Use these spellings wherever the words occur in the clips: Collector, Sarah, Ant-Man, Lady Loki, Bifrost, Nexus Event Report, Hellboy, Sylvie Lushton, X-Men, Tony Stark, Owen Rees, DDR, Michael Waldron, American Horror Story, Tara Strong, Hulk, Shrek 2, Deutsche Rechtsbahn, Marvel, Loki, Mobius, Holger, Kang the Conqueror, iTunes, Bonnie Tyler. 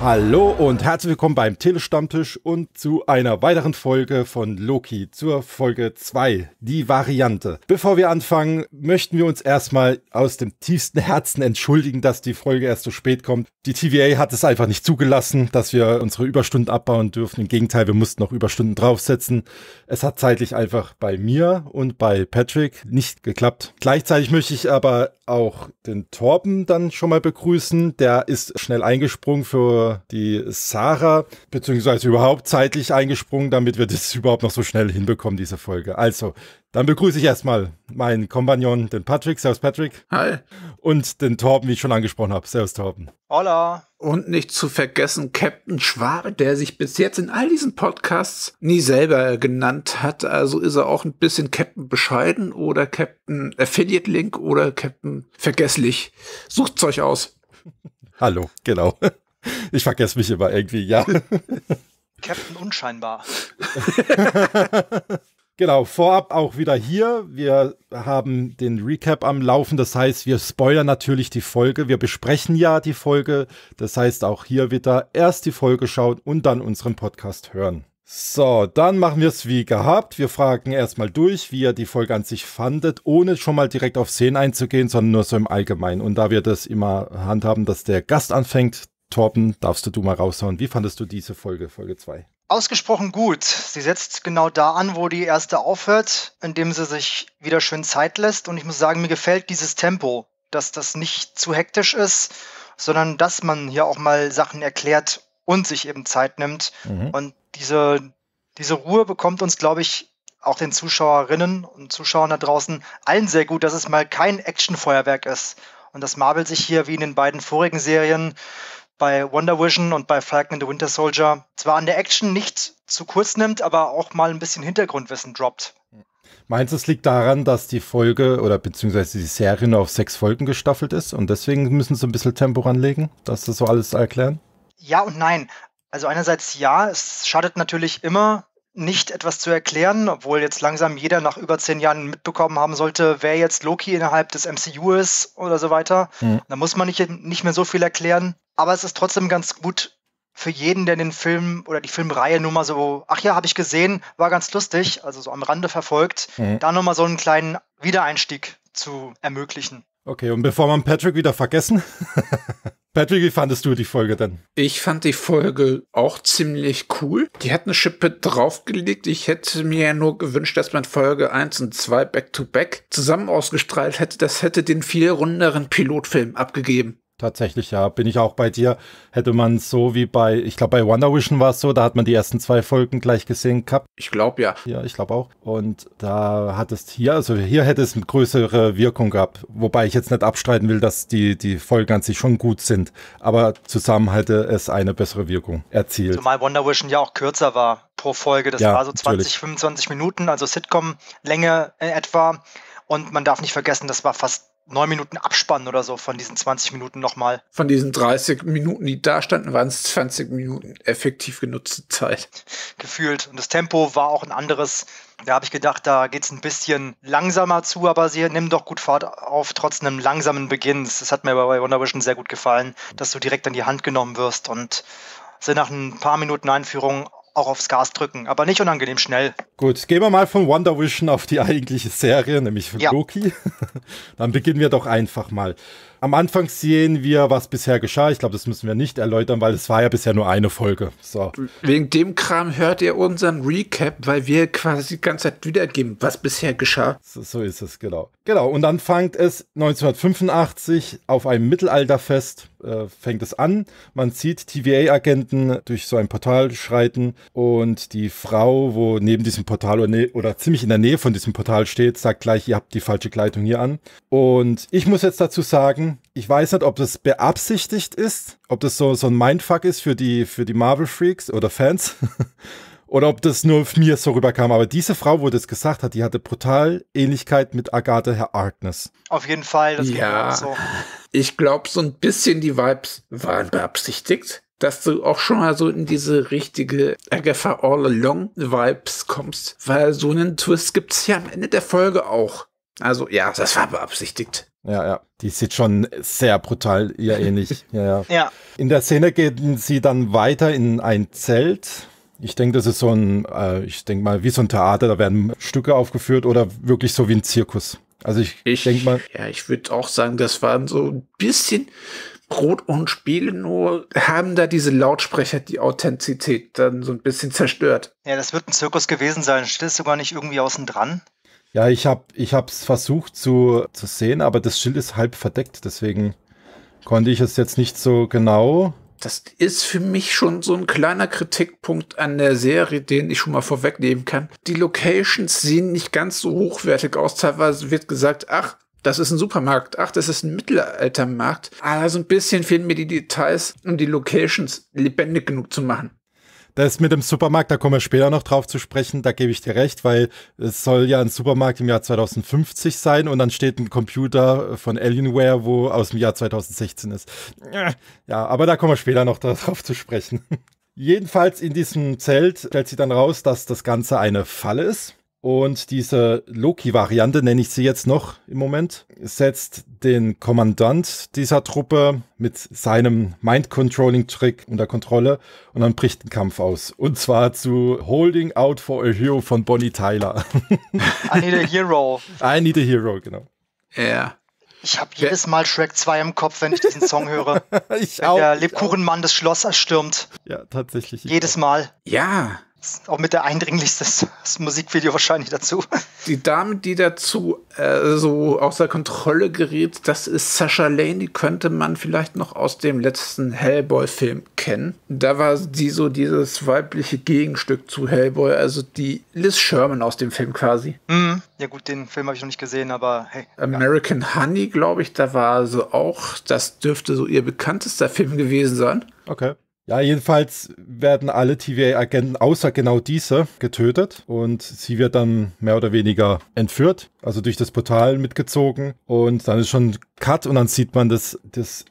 Hallo und herzlich willkommen beim Telestammtisch und zu einer weiteren Folge von Loki, zur Folge 2, die Variante. Bevor wir anfangen, möchten wir uns erstmal aus dem tiefsten Herzen entschuldigen, dass die Folge erst so spät kommt. Die TVA hat es einfach nicht zugelassen, dass wir unsere Überstunden abbauen dürfen. Im Gegenteil, wir mussten noch Überstunden draufsetzen. Es hat zeitlich einfach bei mir und bei Patrick nicht geklappt. Gleichzeitig möchte ich aber auch den Torben dann schon mal begrüßen. Der ist schnell eingesprungen für die Sarah, beziehungsweise überhaupt zeitlich eingesprungen, damit wir das überhaupt noch so schnell hinbekommen, diese Folge. Also, dann begrüße ich erstmal meinen Kompagnon, den Patrick. Servus, Patrick. Hi. Und den Torben, wie ich schon angesprochen habe. Servus, Torben. Hola. Und nicht zu vergessen Captain Schwabe, der sich bis jetzt in all diesen Podcasts nie selber genannt hat. Also ist er auch ein bisschen Captain Bescheiden oder Captain Affiliate Link oder Captain Vergesslich. Sucht's euch aus. Hallo, genau. Ich vergesse mich immer irgendwie, ja. Captain Unscheinbar. Genau, vorab auch wieder hier. Wir haben den Recap am Laufen, das heißt, wir spoilern natürlich die Folge. Wir besprechen ja die Folge, das heißt auch hier wieder erst die Folge schauen und dann unseren Podcast hören. So, dann machen wir es wie gehabt. Wir fragen erstmal durch, wie ihr die Folge an sich fandet, ohne schon mal direkt auf Szenen einzugehen, sondern nur so im Allgemeinen. Und da wir das immer handhaben, dass der Gast anfängt, Torben, darfst du mal raushauen. Wie fandest du diese Folge, Folge 2? Ausgesprochen gut. Sie setzt genau da an, wo die erste aufhört, indem sie sich wieder schön Zeit lässt. Und ich muss sagen, mir gefällt dieses Tempo, dass das nicht zu hektisch ist, sondern dass man hier auch mal Sachen erklärt und sich eben Zeit nimmt. Mhm. Und diese Ruhe bekommt uns, glaube ich, auch den Zuschauerinnen und Zuschauern da draußen allen sehr gut, dass es mal kein Actionfeuerwerk ist. Und dass Marvel sich hier, wie in den beiden vorigen Serien, bei WandaVision und bei Falcon and the Winter Soldier zwar an der Action nicht zu kurz nimmt, aber auch mal ein bisschen Hintergrundwissen droppt. Meinst du, es liegt daran, dass die Folge oder beziehungsweise die Serie nur auf 6 Folgen gestaffelt ist und deswegen müssen sie ein bisschen Tempo ranlegen, dass das so alles erklären? Ja und nein. Also einerseits ja, es schadet natürlich immer, nicht etwas zu erklären, obwohl jetzt langsam jeder nach über 10 Jahren mitbekommen haben sollte, wer jetzt Loki innerhalb des MCU ist oder so weiter. Mhm. Da muss man nicht mehr so viel erklären. Aber es ist trotzdem ganz gut für jeden, der den Film oder die Filmreihe nur mal so, ach ja, habe ich gesehen, war ganz lustig, also so am Rande verfolgt, da nochmal so einen kleinen Wiedereinstieg zu ermöglichen. Okay, und bevor man Patrick wieder vergessen, Patrick, wie fandest du die Folge denn? Ich fand die Folge auch ziemlich cool. Die hat eine Schippe draufgelegt. Ich hätte mir ja nur gewünscht, dass man Folge 1 und 2 back-to-back zusammen ausgestrahlt hätte. Das hätte den viel runderen Pilotfilm abgegeben. Tatsächlich, ja, bin ich auch bei dir. Hätte man so wie bei, ich glaube, bei WandaVision war es so, da hat man die ersten 2 Folgen gleich gesehen gehabt. Ich glaube, ja. Ja, ich glaube auch. Und da hat es hier, also hier hätte es eine größere Wirkung gehabt. Wobei ich jetzt nicht abstreiten will, dass die Folgen an sich schon gut sind. Aber zusammen hätte es eine bessere Wirkung erzielt. Zumal WandaVision ja auch kürzer war pro Folge. Das war so 20, natürlich. 25 Minuten, also Sitcom-Länge in etwa. Und man darf nicht vergessen, das war fast 9 Minuten Abspann oder so von diesen 20 Minuten nochmal. Von diesen 30 Minuten, die da standen, waren es 20 Minuten effektiv genutzte Zeit. Gefühlt. Und das Tempo war auch ein anderes. Da habe ich gedacht, da geht es ein bisschen langsamer zu, aber sie nehmen doch gut Fahrt auf, trotz einem langsamen Beginn. Das hat mir bei WandaVision sehr gut gefallen, dass du direkt an die Hand genommen wirst und sie nach ein paar Minuten Einführung auch aufs Gas drücken, aber nicht unangenehm schnell. Gut, gehen wir mal von WandaVision auf die eigentliche Serie, nämlich für Loki. Dann beginnen wir doch einfach mal. Am Anfang sehen wir, was bisher geschah. Ich glaube, das müssen wir nicht erläutern, weil es war ja bisher nur eine Folge. So. Wegen dem Kram hört ihr unseren Recap, weil wir quasi die ganze Zeit wiedergeben, was bisher geschah. So ist es, genau. Genau, und dann fängt es 1985 auf einem Mittelalterfest, fängt es an. Man sieht TVA-Agenten durch so ein Portal schreiten und die Frau, wo neben diesem Portal oder ziemlich in der Nähe von diesem Portal steht, sagt gleich, ihr habt die falsche Kleidung hier an. Und ich muss jetzt dazu sagen, ich weiß nicht, ob das beabsichtigt ist, ob das so ein Mindfuck ist für die Marvel-Freaks oder Fans Oder ob das nur auf mir so rüberkam. Aber diese Frau, wo das gesagt hat, die hatte brutal Ähnlichkeit mit Agatha Harkness. Auf jeden Fall, das ja, ging so. Ich glaube, so ein bisschen die Vibes waren beabsichtigt, dass du auch schon mal so in diese richtige Agatha All Along Vibes kommst, weil so einen Twist gibt es ja am Ende der Folge auch. Also ja, das war beabsichtigt. Ja, ja. Die sieht schon sehr brutal ihr ähnlich. Ja, ja. Ja. In der Szene gehen sie dann weiter in ein Zelt. Ich denke, das ist so ein, ich denke mal, wie so ein Theater, da werden Stücke aufgeführt oder wirklich so wie ein Zirkus. Also ich denke mal. Ja, ich würde auch sagen, das waren so ein bisschen Brot und Spiele, nur haben da diese Lautsprecher die Authentizität dann so ein bisschen zerstört. Ja, das wird ein Zirkus gewesen sein. Steht es sogar nicht irgendwie außen dran? Ja, ich hab's versucht zu sehen, aber das Schild ist halb verdeckt, deswegen konnte ich es jetzt nicht so genau. Das ist für mich schon so ein kleiner Kritikpunkt an der Serie, den ich schon mal vorwegnehmen kann. Die Locations sehen nicht ganz so hochwertig aus. Teilweise wird gesagt, ach, das ist ein Supermarkt, ach, das ist ein Mittelaltermarkt. Aber so ein bisschen fehlen mir die Details, um die Locations lebendig genug zu machen. Das mit dem Supermarkt, da kommen wir später noch drauf zu sprechen, da gebe ich dir recht, weil es soll ja ein Supermarkt im Jahr 2050 sein und dann steht ein Computer von Alienware, wo aus dem Jahr 2016 ist. Ja, aber da kommen wir später noch drauf zu sprechen. Jedenfalls in diesem Zelt stellt sie dann raus, dass das Ganze eine Falle ist. Und diese Loki-Variante, nenne ich sie jetzt noch im Moment, setzt den Kommandant dieser Truppe mit seinem Mind-Controlling-Trick unter Kontrolle und dann bricht ein Kampf aus. Und zwar zu Holding Out for a Hero von Bonnie Tyler. I need a hero. I need a hero, genau. Ja. Yeah. Ich habe jedes Mal Shrek 2 im Kopf, wenn ich diesen Song höre. Ich auch. Der Lebkuchenmann das Schloss erstürmt. Ja, tatsächlich. Jedes Mal. Ja. Auch mit der eindringlichsten Musikvideo wahrscheinlich dazu. Die Dame, die dazu so außer Kontrolle gerät, das ist Sasha Lane. Die könnte man vielleicht noch aus dem letzten Hellboy-Film kennen. Da war sie so dieses weibliche Gegenstück zu Hellboy, also die Liz Sherman aus dem Film quasi. Mhm. Ja gut, den Film habe ich noch nicht gesehen, aber hey. American Honey, glaube ich, da war sie auch. Das dürfte so ihr bekanntester Film gewesen sein. Okay. Ja, jedenfalls werden alle TVA-Agenten außer genau diese getötet und sie wird dann mehr oder weniger entführt, also durch das Portal mitgezogen und dann ist schon Cut und dann sieht man das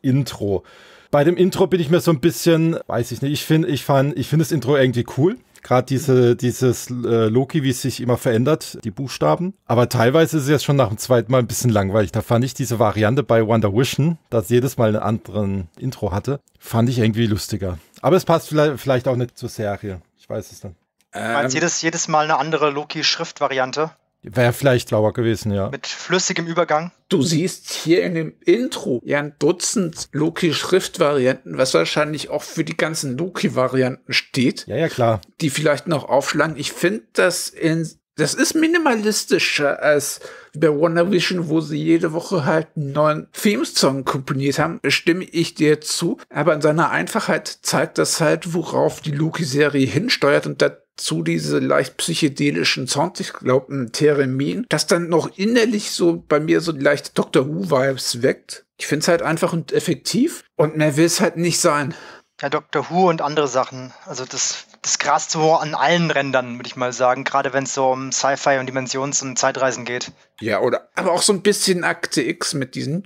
Intro. Bei dem Intro bin ich mir so ein bisschen, weiß ich nicht, ich finde das Intro irgendwie cool. Gerade dieses Loki, wie es sich immer verändert, die Buchstaben. Aber teilweise ist es jetzt schon nach dem zweiten Mal ein bisschen langweilig. Da fand ich diese Variante bei WandaVision, dass jedes Mal einen anderen Intro hatte, fand ich irgendwie lustiger. Aber es passt vielleicht auch nicht zur Serie. Ich weiß es dann. Meinst du jedes Mal eine andere Loki-Schrift-Variante? Wäre vielleicht schlauer gewesen, ja. Mit flüssigem Übergang. Du siehst hier in dem Intro ja ein Dutzend Loki-Schriftvarianten, was wahrscheinlich auch für die ganzen Loki-Varianten steht. Ja, ja, klar. Die vielleicht noch aufschlagen. Ich finde, das ist minimalistischer als bei WandaVision, wo sie jede Woche halt einen neuen Theme-Song komponiert haben. Stimme ich dir zu. Aber in seiner Einfachheit zeigt das halt, worauf die Loki-Serie hinsteuert und das zu diese leicht psychedelischen Sounds, ich glaube, ein Theremin, das dann noch innerlich so bei mir so leicht Doctor Who-Vibes weckt. Ich finde es halt einfach und effektiv und mehr will es halt nicht sein. Ja, Doctor Who und andere Sachen. Also das grast so an allen Rändern, würde ich mal sagen. Gerade wenn es so um Sci-Fi und Dimensions- und Zeitreisen geht. Ja, oder aber auch so ein bisschen Akte X mit diesen...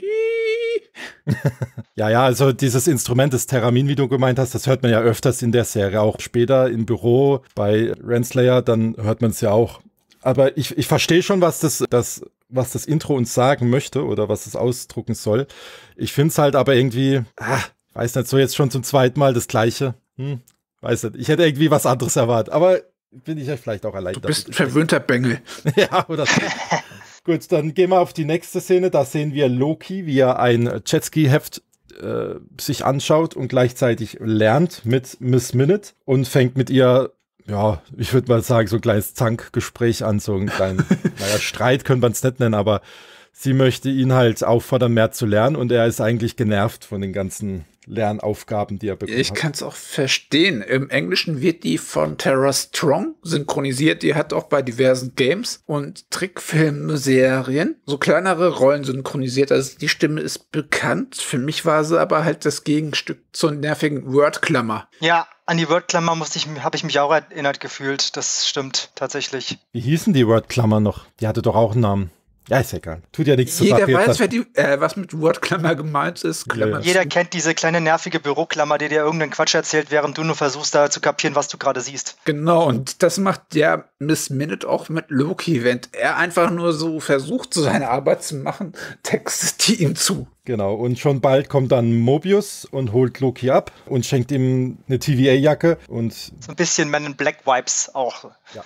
Ja, ja, also dieses Instrument, das Theramin, wie du gemeint hast, das hört man ja öfters in der Serie. Auch später im Büro bei Renslayer, dann hört man es ja auch. Aber ich verstehe schon, was das Intro uns sagen möchte oder was es ausdrucken soll. Ich finde es halt aber irgendwie... weiß nicht, so jetzt schon zum zweiten Mal das Gleiche. Weiß nicht, ich hätte irgendwie was anderes erwartet, aber bin ich ja vielleicht auch allein. Du bist ein verwöhnter Bengel. Ja, oder so. Gut, dann gehen wir auf die nächste Szene. Da sehen wir Loki, wie er ein Jetski-Heft sich anschaut und gleichzeitig lernt mit Miss Minute und fängt mit ihr, ja, ich würde mal sagen, so ein kleines Zankgespräch an, so ein kleinen naja, Streit könnte man es nicht nennen, aber sie möchte ihn halt auffordern, mehr zu lernen und er ist eigentlich genervt von den ganzen Lernaufgaben, die er bekommt. Ich kann es auch verstehen. Im Englischen wird die von Tara Strong synchronisiert. Die hat auch bei diversen Games und Trickfilmserien so kleinere Rollen synchronisiert. Also die Stimme ist bekannt. Für mich war sie aber halt das Gegenstück zur nervigen Wordklammer. Ja, An die Wordklammer habe ich mich auch erinnert gefühlt. Das stimmt tatsächlich. Wie hießen die Wordklammer noch? Die hatte doch auch einen Namen. Ja, ist egal. Tut ja nichts zu sagen. Jeder weiß, was mit Wordklammer gemeint ist. Klammer. Jeder kennt diese kleine nervige Büroklammer, die dir irgendeinen Quatsch erzählt, während du nur versuchst, da zu kapieren, was du gerade siehst. Genau, und das macht der Miss Minute auch mit Loki, wenn er einfach nur so versucht, so seine Arbeit zu machen, textet die ihm zu. Genau, und schon bald kommt dann Mobius und holt Loki ab und schenkt ihm eine TVA-Jacke und... So ein bisschen Men in Black Vibes auch. Ja,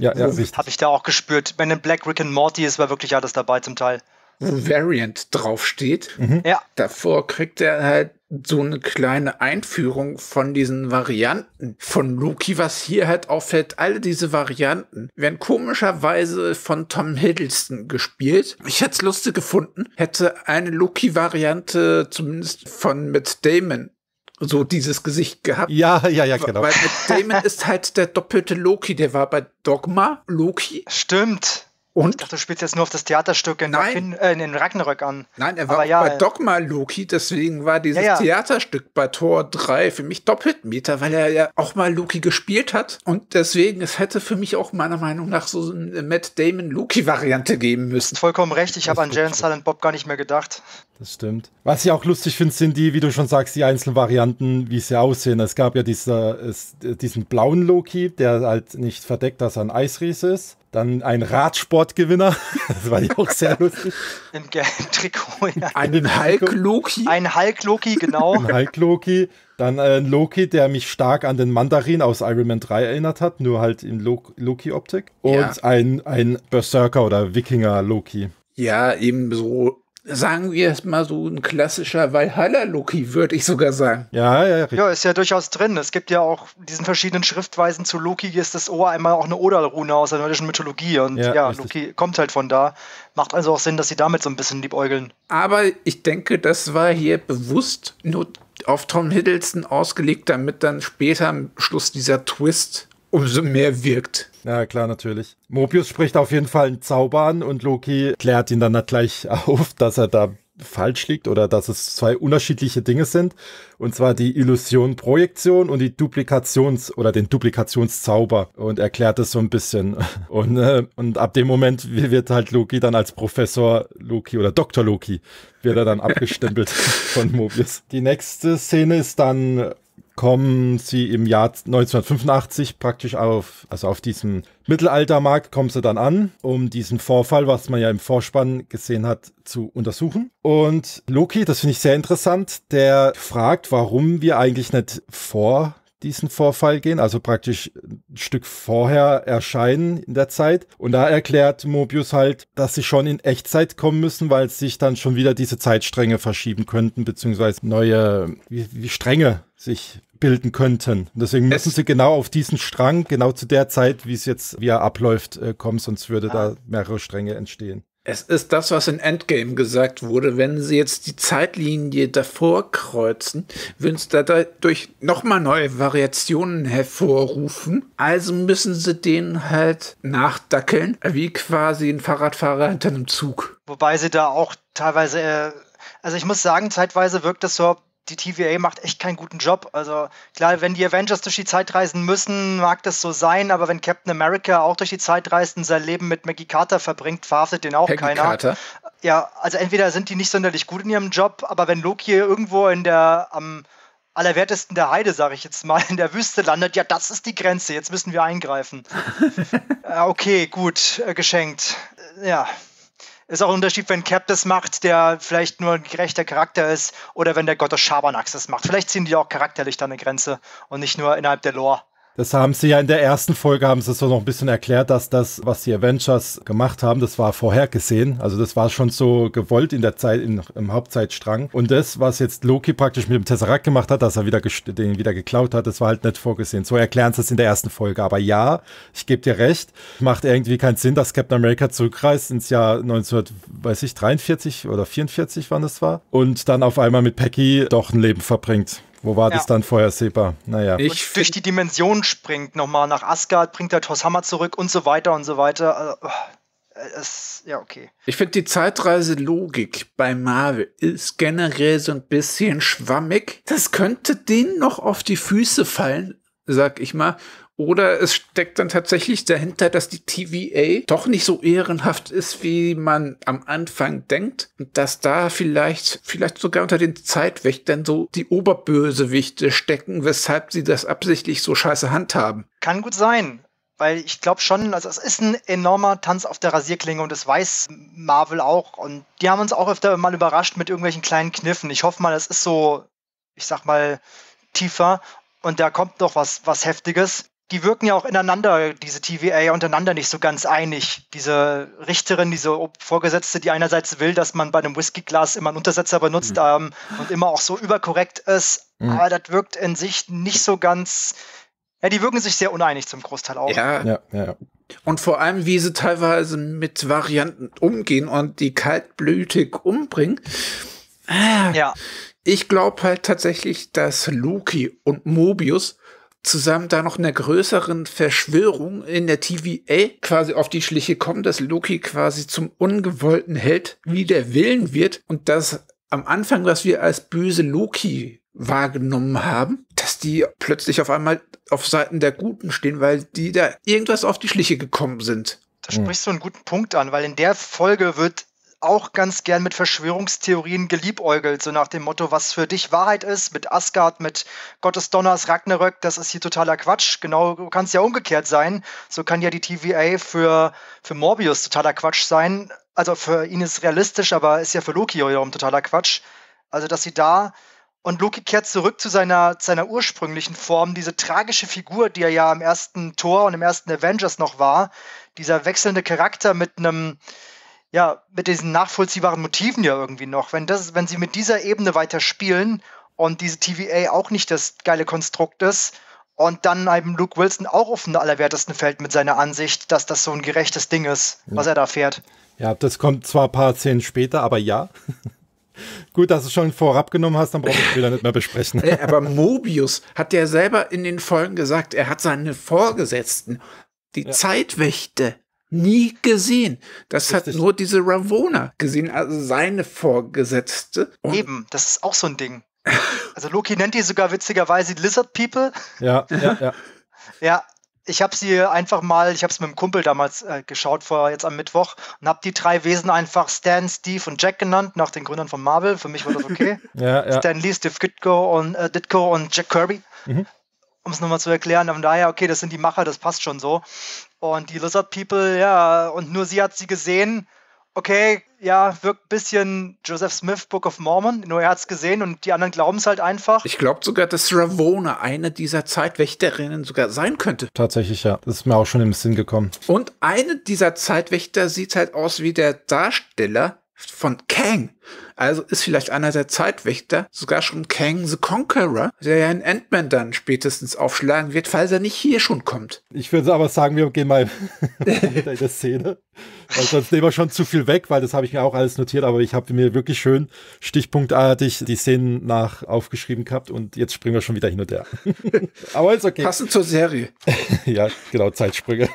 ja, ja, richtig. Habe ich da auch gespürt. Men in Black, Rick and Morty, es war wirklich alles dabei zum Teil. Variant draufsteht. Mhm. Ja. Davor kriegt er halt so eine kleine Einführung von diesen Varianten von Loki, was hier halt auffällt. Alle diese Varianten werden komischerweise von Tom Hiddleston gespielt. Ich hätte es lustig gefunden, hätte eine Loki-Variante zumindest von Matt Damon so dieses Gesicht gehabt. Ja, ja, ja, genau. Weil Matt Damon ist halt der doppelte Loki, der war bei Dogma Loki. Stimmt. Und? Ich dachte, du spielst jetzt nur auf das Theaterstück in Ragnarök an. Nein, er war auch bei Dogma Loki, deswegen war dieses Theaterstück bei Thor 3 für mich Doppeltmeter, weil er ja auch mal Loki gespielt hat. Und deswegen, es hätte für mich auch meiner Meinung nach so eine Matt Damon-Loki-Variante geben müssen. Vollkommen recht, ich habe an Jay und Silent Bob gar nicht mehr gedacht. Das stimmt. Was ich auch lustig finde, sind die, wie du schon sagst, die einzelnen Varianten, wie sie aussehen. Es gab ja diesen blauen Loki, der halt nicht verdeckt, dass er ein Eisriese ist. Dann ein Radsportgewinner. Das war ja auch sehr lustig. Im gelben Trikot, ja. Einen Hulk-Loki. Ein Hulk-Loki, genau. Ein Hulk-Loki. Dann ein Loki, der mich stark an den Mandarin aus Iron Man 3 erinnert hat, nur halt in Loki-Optik. Und ein Berserker oder Wikinger-Loki. Ja, eben so, sagen wir es mal, so ein klassischer Valhalla-Loki, würde ich sogar sagen. Ja, ja, richtig. Ja, ist ja durchaus drin. Es gibt ja auch diesen verschiedenen Schriftweisen zu Loki, ist das Ohr einmal auch eine Oda-Rune aus der nordischen Mythologie. Und ja, Loki kommt halt von da. Macht also auch Sinn, dass sie damit so ein bisschen liebäugeln. Aber ich denke, das war hier bewusst nur auf Tom Hiddleston ausgelegt, damit dann später am Schluss dieser Twist umso mehr wirkt. Ja, klar, natürlich. Mobius spricht auf jeden Fall einen Zauber an und Loki klärt ihn dann gleich auf, dass er da falsch liegt oder dass es zwei unterschiedliche Dinge sind. Und zwar die Illusion-Projektion und die den Duplikationszauber. Und erklärt es so ein bisschen. Und ab dem Moment wird halt Loki dann als Professor Loki oder Dr. Loki wird er dann abgestempelt von Mobius. Die nächste Szene ist dann... kommen sie im Jahr 1985 praktisch auf diesem Mittelaltermarkt kommen sie dann an, um diesen Vorfall, was man ja im Vorspann gesehen hat, zu untersuchen. Und Loki, das finde ich sehr interessant, der fragt, warum wir eigentlich nicht vor diesen Vorfall gehen, also praktisch ein Stück vorher erscheinen in der Zeit. Und da erklärt Mobius halt, dass sie schon in Echtzeit kommen müssen, weil sich dann schon wieder diese Zeitstränge verschieben könnten, beziehungsweise neue Stränge sich bilden könnten. Und deswegen müssen sie genau auf diesen Strang, genau zu der Zeit, wie er abläuft, kommen, sonst würde da mehrere Stränge entstehen. Es ist das, was in Endgame gesagt wurde. Wenn sie jetzt die Zeitlinie davor kreuzen, würden sie dadurch nochmal neue Variationen hervorrufen. Also müssen sie denen halt nachdackeln, wie quasi ein Fahrradfahrer hinter einem Zug. Wobei sie da auch teilweise, also ich muss sagen, zeitweise wirkt das so, die TVA macht echt keinen guten Job. Also klar, wenn die Avengers durch die Zeit reisen müssen, mag das so sein, aber wenn Captain America auch durch die Zeit reist und sein Leben mit Peggy Carter verbringt, verhaftet den auch keiner. Carter. Ja, also entweder sind die nicht sonderlich gut in ihrem Job, aber wenn Loki irgendwo am allerwertesten der Heide, sage ich jetzt mal, in der Wüste landet, ja, das ist die Grenze, jetzt müssen wir eingreifen. Okay, gut, geschenkt. Ja. Ist auch ein Unterschied, wenn Cap das macht, der vielleicht nur ein gerechter Charakter ist, oder wenn der Gott des Schabernacks das macht. Vielleicht ziehen die auch charakterlich da eine Grenze und nicht nur innerhalb der Lore. Das haben sie ja in der ersten Folge, haben sie so noch ein bisschen erklärt, dass das, was die Avengers gemacht haben, das war vorhergesehen. Also das war schon so gewollt in der Zeit, im Hauptzeitstrang. Und das, was jetzt Loki praktisch mit dem Tesseract gemacht hat, dass er den wieder geklaut hat, das war halt nicht vorgesehen. So erklären sie es in der ersten Folge. Aber ja, ich gebe dir recht, macht irgendwie keinen Sinn, dass Captain America zurückreist ins Jahr 1943 oder 44, wann es war. Und dann auf einmal mit Peggy doch ein Leben verbringt. Wo war das dann vorhersehbar? Naja. Und durch die Dimension springt nochmal nach Asgard, bringt er Thors Hammer zurück und so weiter und so weiter. Ja, okay. Ich finde die Zeitreiselogik bei Marvel ist generell so ein bisschen schwammig. Das könnte denen noch auf die Füße fallen, sag ich mal. Oder es steckt dann tatsächlich dahinter, dass die TVA doch nicht so ehrenhaft ist, wie man am Anfang denkt. Und dass da vielleicht sogar unter den Zeitwächtern so die Oberbösewichte stecken, weshalb sie das absichtlich so scheiße handhaben. Kann gut sein. Weil ich glaube schon, also es ist ein enormer Tanz auf der Rasierklinge und das weiß Marvel auch. Und die haben uns auch öfter mal überrascht mit irgendwelchen kleinen Kniffen. Ich hoffe mal, das ist so, ich sag mal, tiefer. Und da kommt noch was Heftiges. Die wirken ja auch ineinander, diese TVA, untereinander nicht so ganz einig. Diese Richterin, diese Vorgesetzte, die einerseits will, dass man bei einem Whiskyglas immer einen Untersetzer benutzt und immer auch so überkorrekt ist. Mhm. Aber das wirkt in sich nicht so ganz... Ja, die wirken sich sehr uneinig zum Großteil auch. Ja. Und vor allem, wie sie teilweise mit Varianten umgehen und die kaltblütig umbringen. Ja. Ich glaube halt tatsächlich, dass Loki und Mobius zusammen da noch einer größeren Verschwörung in der TVA quasi auf die Schliche kommen, dass Loki quasi zum ungewollten Held wider Willen wird und dass am Anfang, was wir als böse Loki wahrgenommen haben, dass die plötzlich auf einmal auf Seiten der Guten stehen, weil die da irgendwas auf die Schliche gekommen sind. Da sprichst du einen guten Punkt an, weil in der Folge wird auch ganz gern mit Verschwörungstheorien geliebäugelt, so nach dem Motto, was für dich Wahrheit ist, mit Asgard, mit Gottes Donners, Ragnarök, das ist hier totaler Quatsch. Genau, kann es ja umgekehrt sein. So kann ja die TVA für Morbius totaler Quatsch sein. Also für ihn ist realistisch, aber ist ja für Loki wiederum totaler Quatsch. Also dass sie da... Und Loki kehrt zurück zu seiner ursprünglichen Form, diese tragische Figur, die er ja im ersten Thor und im ersten Avengers noch war, dieser wechselnde Charakter mit diesen nachvollziehbaren Motiven ja irgendwie noch. Wenn sie mit dieser Ebene weiter spielen und diese TVA auch nicht das geile Konstrukt ist und dann eben Luke Wilson auch auf den Allerwertesten fällt mit seiner Ansicht, dass das so ein gerechtes Ding ist, was er da fährt. Ja, das kommt zwar ein paar Szenen später, aber ja. Gut, dass du schon vorab genommen hast, dann brauchen wir es wieder nicht mehr besprechen. Aber Mobius hat ja selber in den Folgen gesagt, er hat seine Vorgesetzten, die Zeitwächter, nie gesehen. Das Richtig. Hat nur diese Ravonna gesehen, also seine Vorgesetzte. Und eben, das ist auch so ein Ding. Also Loki nennt die sogar witzigerweise Lizard People. Ja. Ja. Ich habe sie einfach mal, ich habe es mit einem Kumpel damals geschaut, jetzt am Mittwoch, und habe die drei Wesen einfach Stan, Steve und Jack genannt, nach den Gründern von Marvel. Für mich war das okay. Stan Lee, Steve Ditko und Jack Kirby, um es nochmal zu erklären. Von daher, okay, das sind die Macher, das passt schon so. Und die Lizard People, ja, und nur sie hat sie gesehen. Okay, ja, wirkt ein bisschen Joseph Smith, Book of Mormon. Nur er hat es gesehen und die anderen glauben es halt einfach. Ich glaube sogar, dass Ravonna eine dieser Zeitwächterinnen sogar sein könnte. Tatsächlich, ja. Das ist mir auch schon im Sinn gekommen. Und eine dieser Zeitwächter sieht halt aus wie der Darsteller von Kang. Also ist vielleicht einer der Zeitwächter sogar schon Kang the Conqueror, der ja in Ant-Man dann spätestens aufschlagen wird, falls er nicht hier schon kommt. Ich würde aber sagen, wir gehen mal in der Szene. Weil sonst nehmen wir schon zu viel weg, weil das habe ich mir auch alles notiert, aber ich habe mir wirklich schön stichpunktartig die Szenen nach aufgeschrieben gehabt und jetzt springen wir schon wieder hin und her. Aber ist okay. Passend zur Serie. Ja, genau, Zeitsprünge.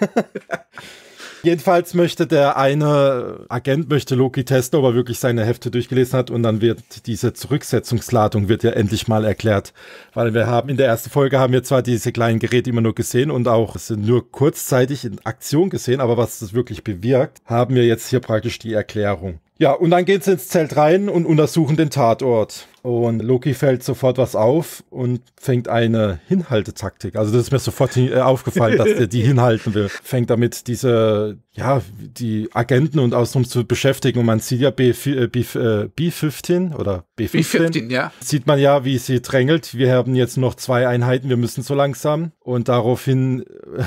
Jedenfalls möchte der eine Agent, Loki testen, ob er wirklich seine Hefte durchgelesen hat und dann wird diese Zurücksetzungsladung wird ja endlich mal erklärt, weil wir haben in der ersten Folge haben wir zwar diese kleinen Geräte immer nur gesehen und auch sind nur kurzzeitig in Aktion gesehen, aber was das wirklich bewirkt, haben wir jetzt hier praktisch die Erklärung. Ja, und dann gehen sie ins Zelt rein und untersuchen den Tatort. Und Loki fällt sofort was auf und fängt eine Hinhaltetaktik. Also das ist mir sofort aufgefallen, dass er die hinhalten will. Fängt damit die Agenten und Außenrum zu beschäftigen. Und man sieht ja B-15, ja. Sieht man ja, wie sie drängelt. Wir haben jetzt noch 2 Einheiten, wir müssen so langsam. Und daraufhin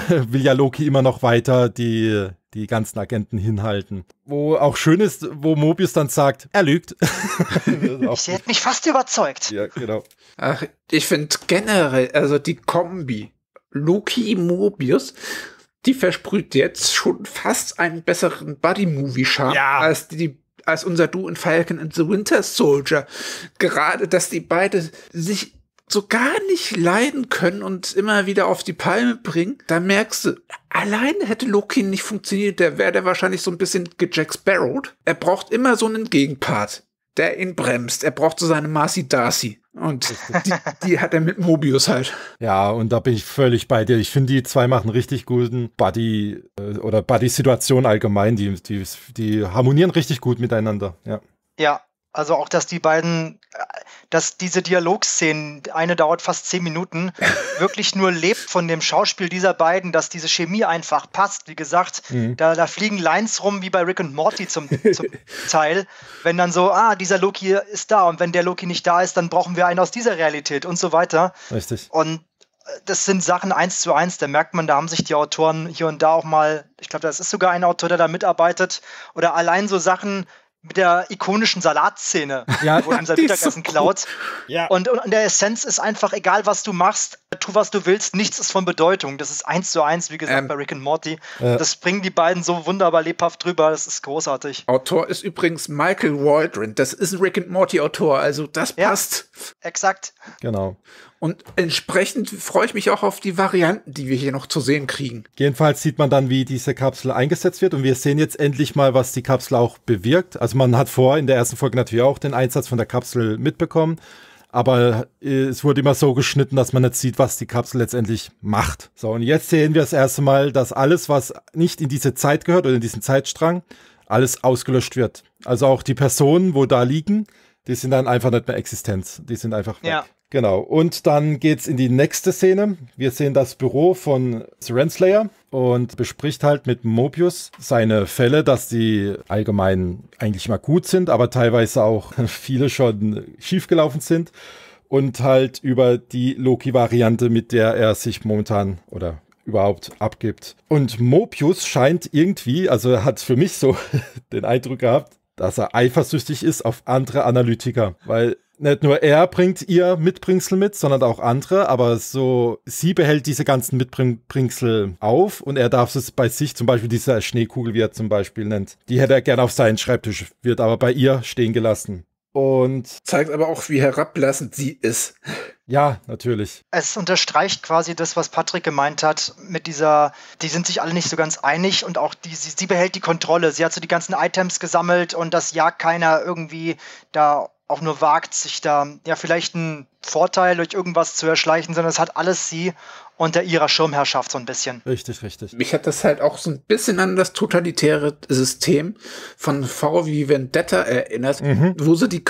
will ja Loki immer noch weiter die ganzen Agenten hinhalten. Wo auch schön ist, wo Mobius dann sagt, er lügt. Ich hätte mich fast überzeugt. Ja, genau. Ach, ich finde generell, also die Kombi Loki-Mobius, die versprüht jetzt schon fast einen besseren Buddy-Movie-Charme als unser Duo in Falcon and the Winter Soldier. Gerade, dass die beide sich so gar nicht leiden können und immer wieder auf die Palme bringen, dann merkst du, alleine hätte Loki nicht funktioniert, da wäre der wahrscheinlich so ein bisschen gejack sparrowed. Er braucht immer so einen Gegenpart, der ihn bremst. Er braucht so seine Marcy Darcy. Und die hat er mit Mobius halt. Ja, und da bin ich völlig bei dir. Ich finde, die zwei machen richtig guten Buddy- oder Buddy-Situation allgemein. Die harmonieren richtig gut miteinander. Ja. Ja. Also auch, dass die beiden, dass diese Dialogszenen, eine dauert fast 10 Minuten, wirklich nur lebt von dem Schauspiel dieser beiden, dass diese Chemie einfach passt. Wie gesagt, da fliegen Lines rum, wie bei Rick and Morty zum Teil. Wenn dann so, dieser Loki ist da und wenn der Loki nicht da ist, dann brauchen wir einen aus dieser Realität und so weiter. Richtig. Und das sind Sachen 1:1, da merkt man, da haben sich die Autoren hier und da auch mal, ich glaube, das ist sogar ein Autor, der da mitarbeitet, oder allein so Sachen mit der ikonischen Salatszene, wo unser Mittagessen klaut. Ja. Und in der Essenz ist einfach, egal was du machst, tu was du willst, nichts ist von Bedeutung. Das ist 1:1, wie gesagt, bei Rick and Morty. Das bringen die beiden so wunderbar lebhaft drüber, das ist großartig. Autor ist übrigens Michael Waldron, das ist ein Rick and Morty Autor, also das passt. Exakt. Genau. Und entsprechend freue ich mich auch auf die Varianten, die wir hier noch zu sehen kriegen. Jedenfalls sieht man dann, wie diese Kapsel eingesetzt wird. Und wir sehen jetzt endlich mal, was die Kapsel auch bewirkt. Also man hat in der ersten Folge natürlich auch den Einsatz von der Kapsel mitbekommen. Aber es wurde immer so geschnitten, dass man jetzt sieht, was die Kapsel letztendlich macht. So, und jetzt sehen wir das erste Mal, dass alles, was nicht in diese Zeit gehört oder in diesen Zeitstrang, alles ausgelöscht wird. Also auch die Personen, wo da liegen, die sind dann einfach nicht mehr existent. Die sind einfach weg. Ja. Genau, und dann geht's in die nächste Szene. Wir sehen das Büro von Renslayer und bespricht halt mit Mobius seine Fälle, dass die allgemein eigentlich mal gut sind, aber teilweise auch viele schon schiefgelaufen sind. Und halt über die Loki-Variante, mit der er sich momentan oder überhaupt abgibt. Und Mobius scheint irgendwie, also er hat für mich so den Eindruck gehabt, dass er eifersüchtig ist auf andere Analytiker, weil nicht nur er bringt ihr Mitbringsel mit, sondern auch andere, aber so, sie behält diese ganzen Mitbringsel auf und er darf es bei sich, zum Beispiel diese Schneekugel, wie er zum Beispiel nennt, die hätte er gerne auf seinen Schreibtisch, wird aber bei ihr stehen gelassen. Und zeigt aber auch, wie herablassend sie ist. Ja, natürlich. Es unterstreicht quasi das, was Patrick gemeint hat, mit dieser, die sind sich alle nicht so ganz einig und auch sie behält die Kontrolle. Sie hat so die ganzen Items gesammelt und dass ja keiner irgendwie da auch nur wagt, sich da ja vielleicht einen Vorteil durch irgendwas zu erschleichen, sondern es hat alles sie unter ihrer Schirmherrschaft so ein bisschen. Richtig, richtig. Mich hat das halt auch so ein bisschen an das totalitäre System von V wie Vendetta erinnert, wo sie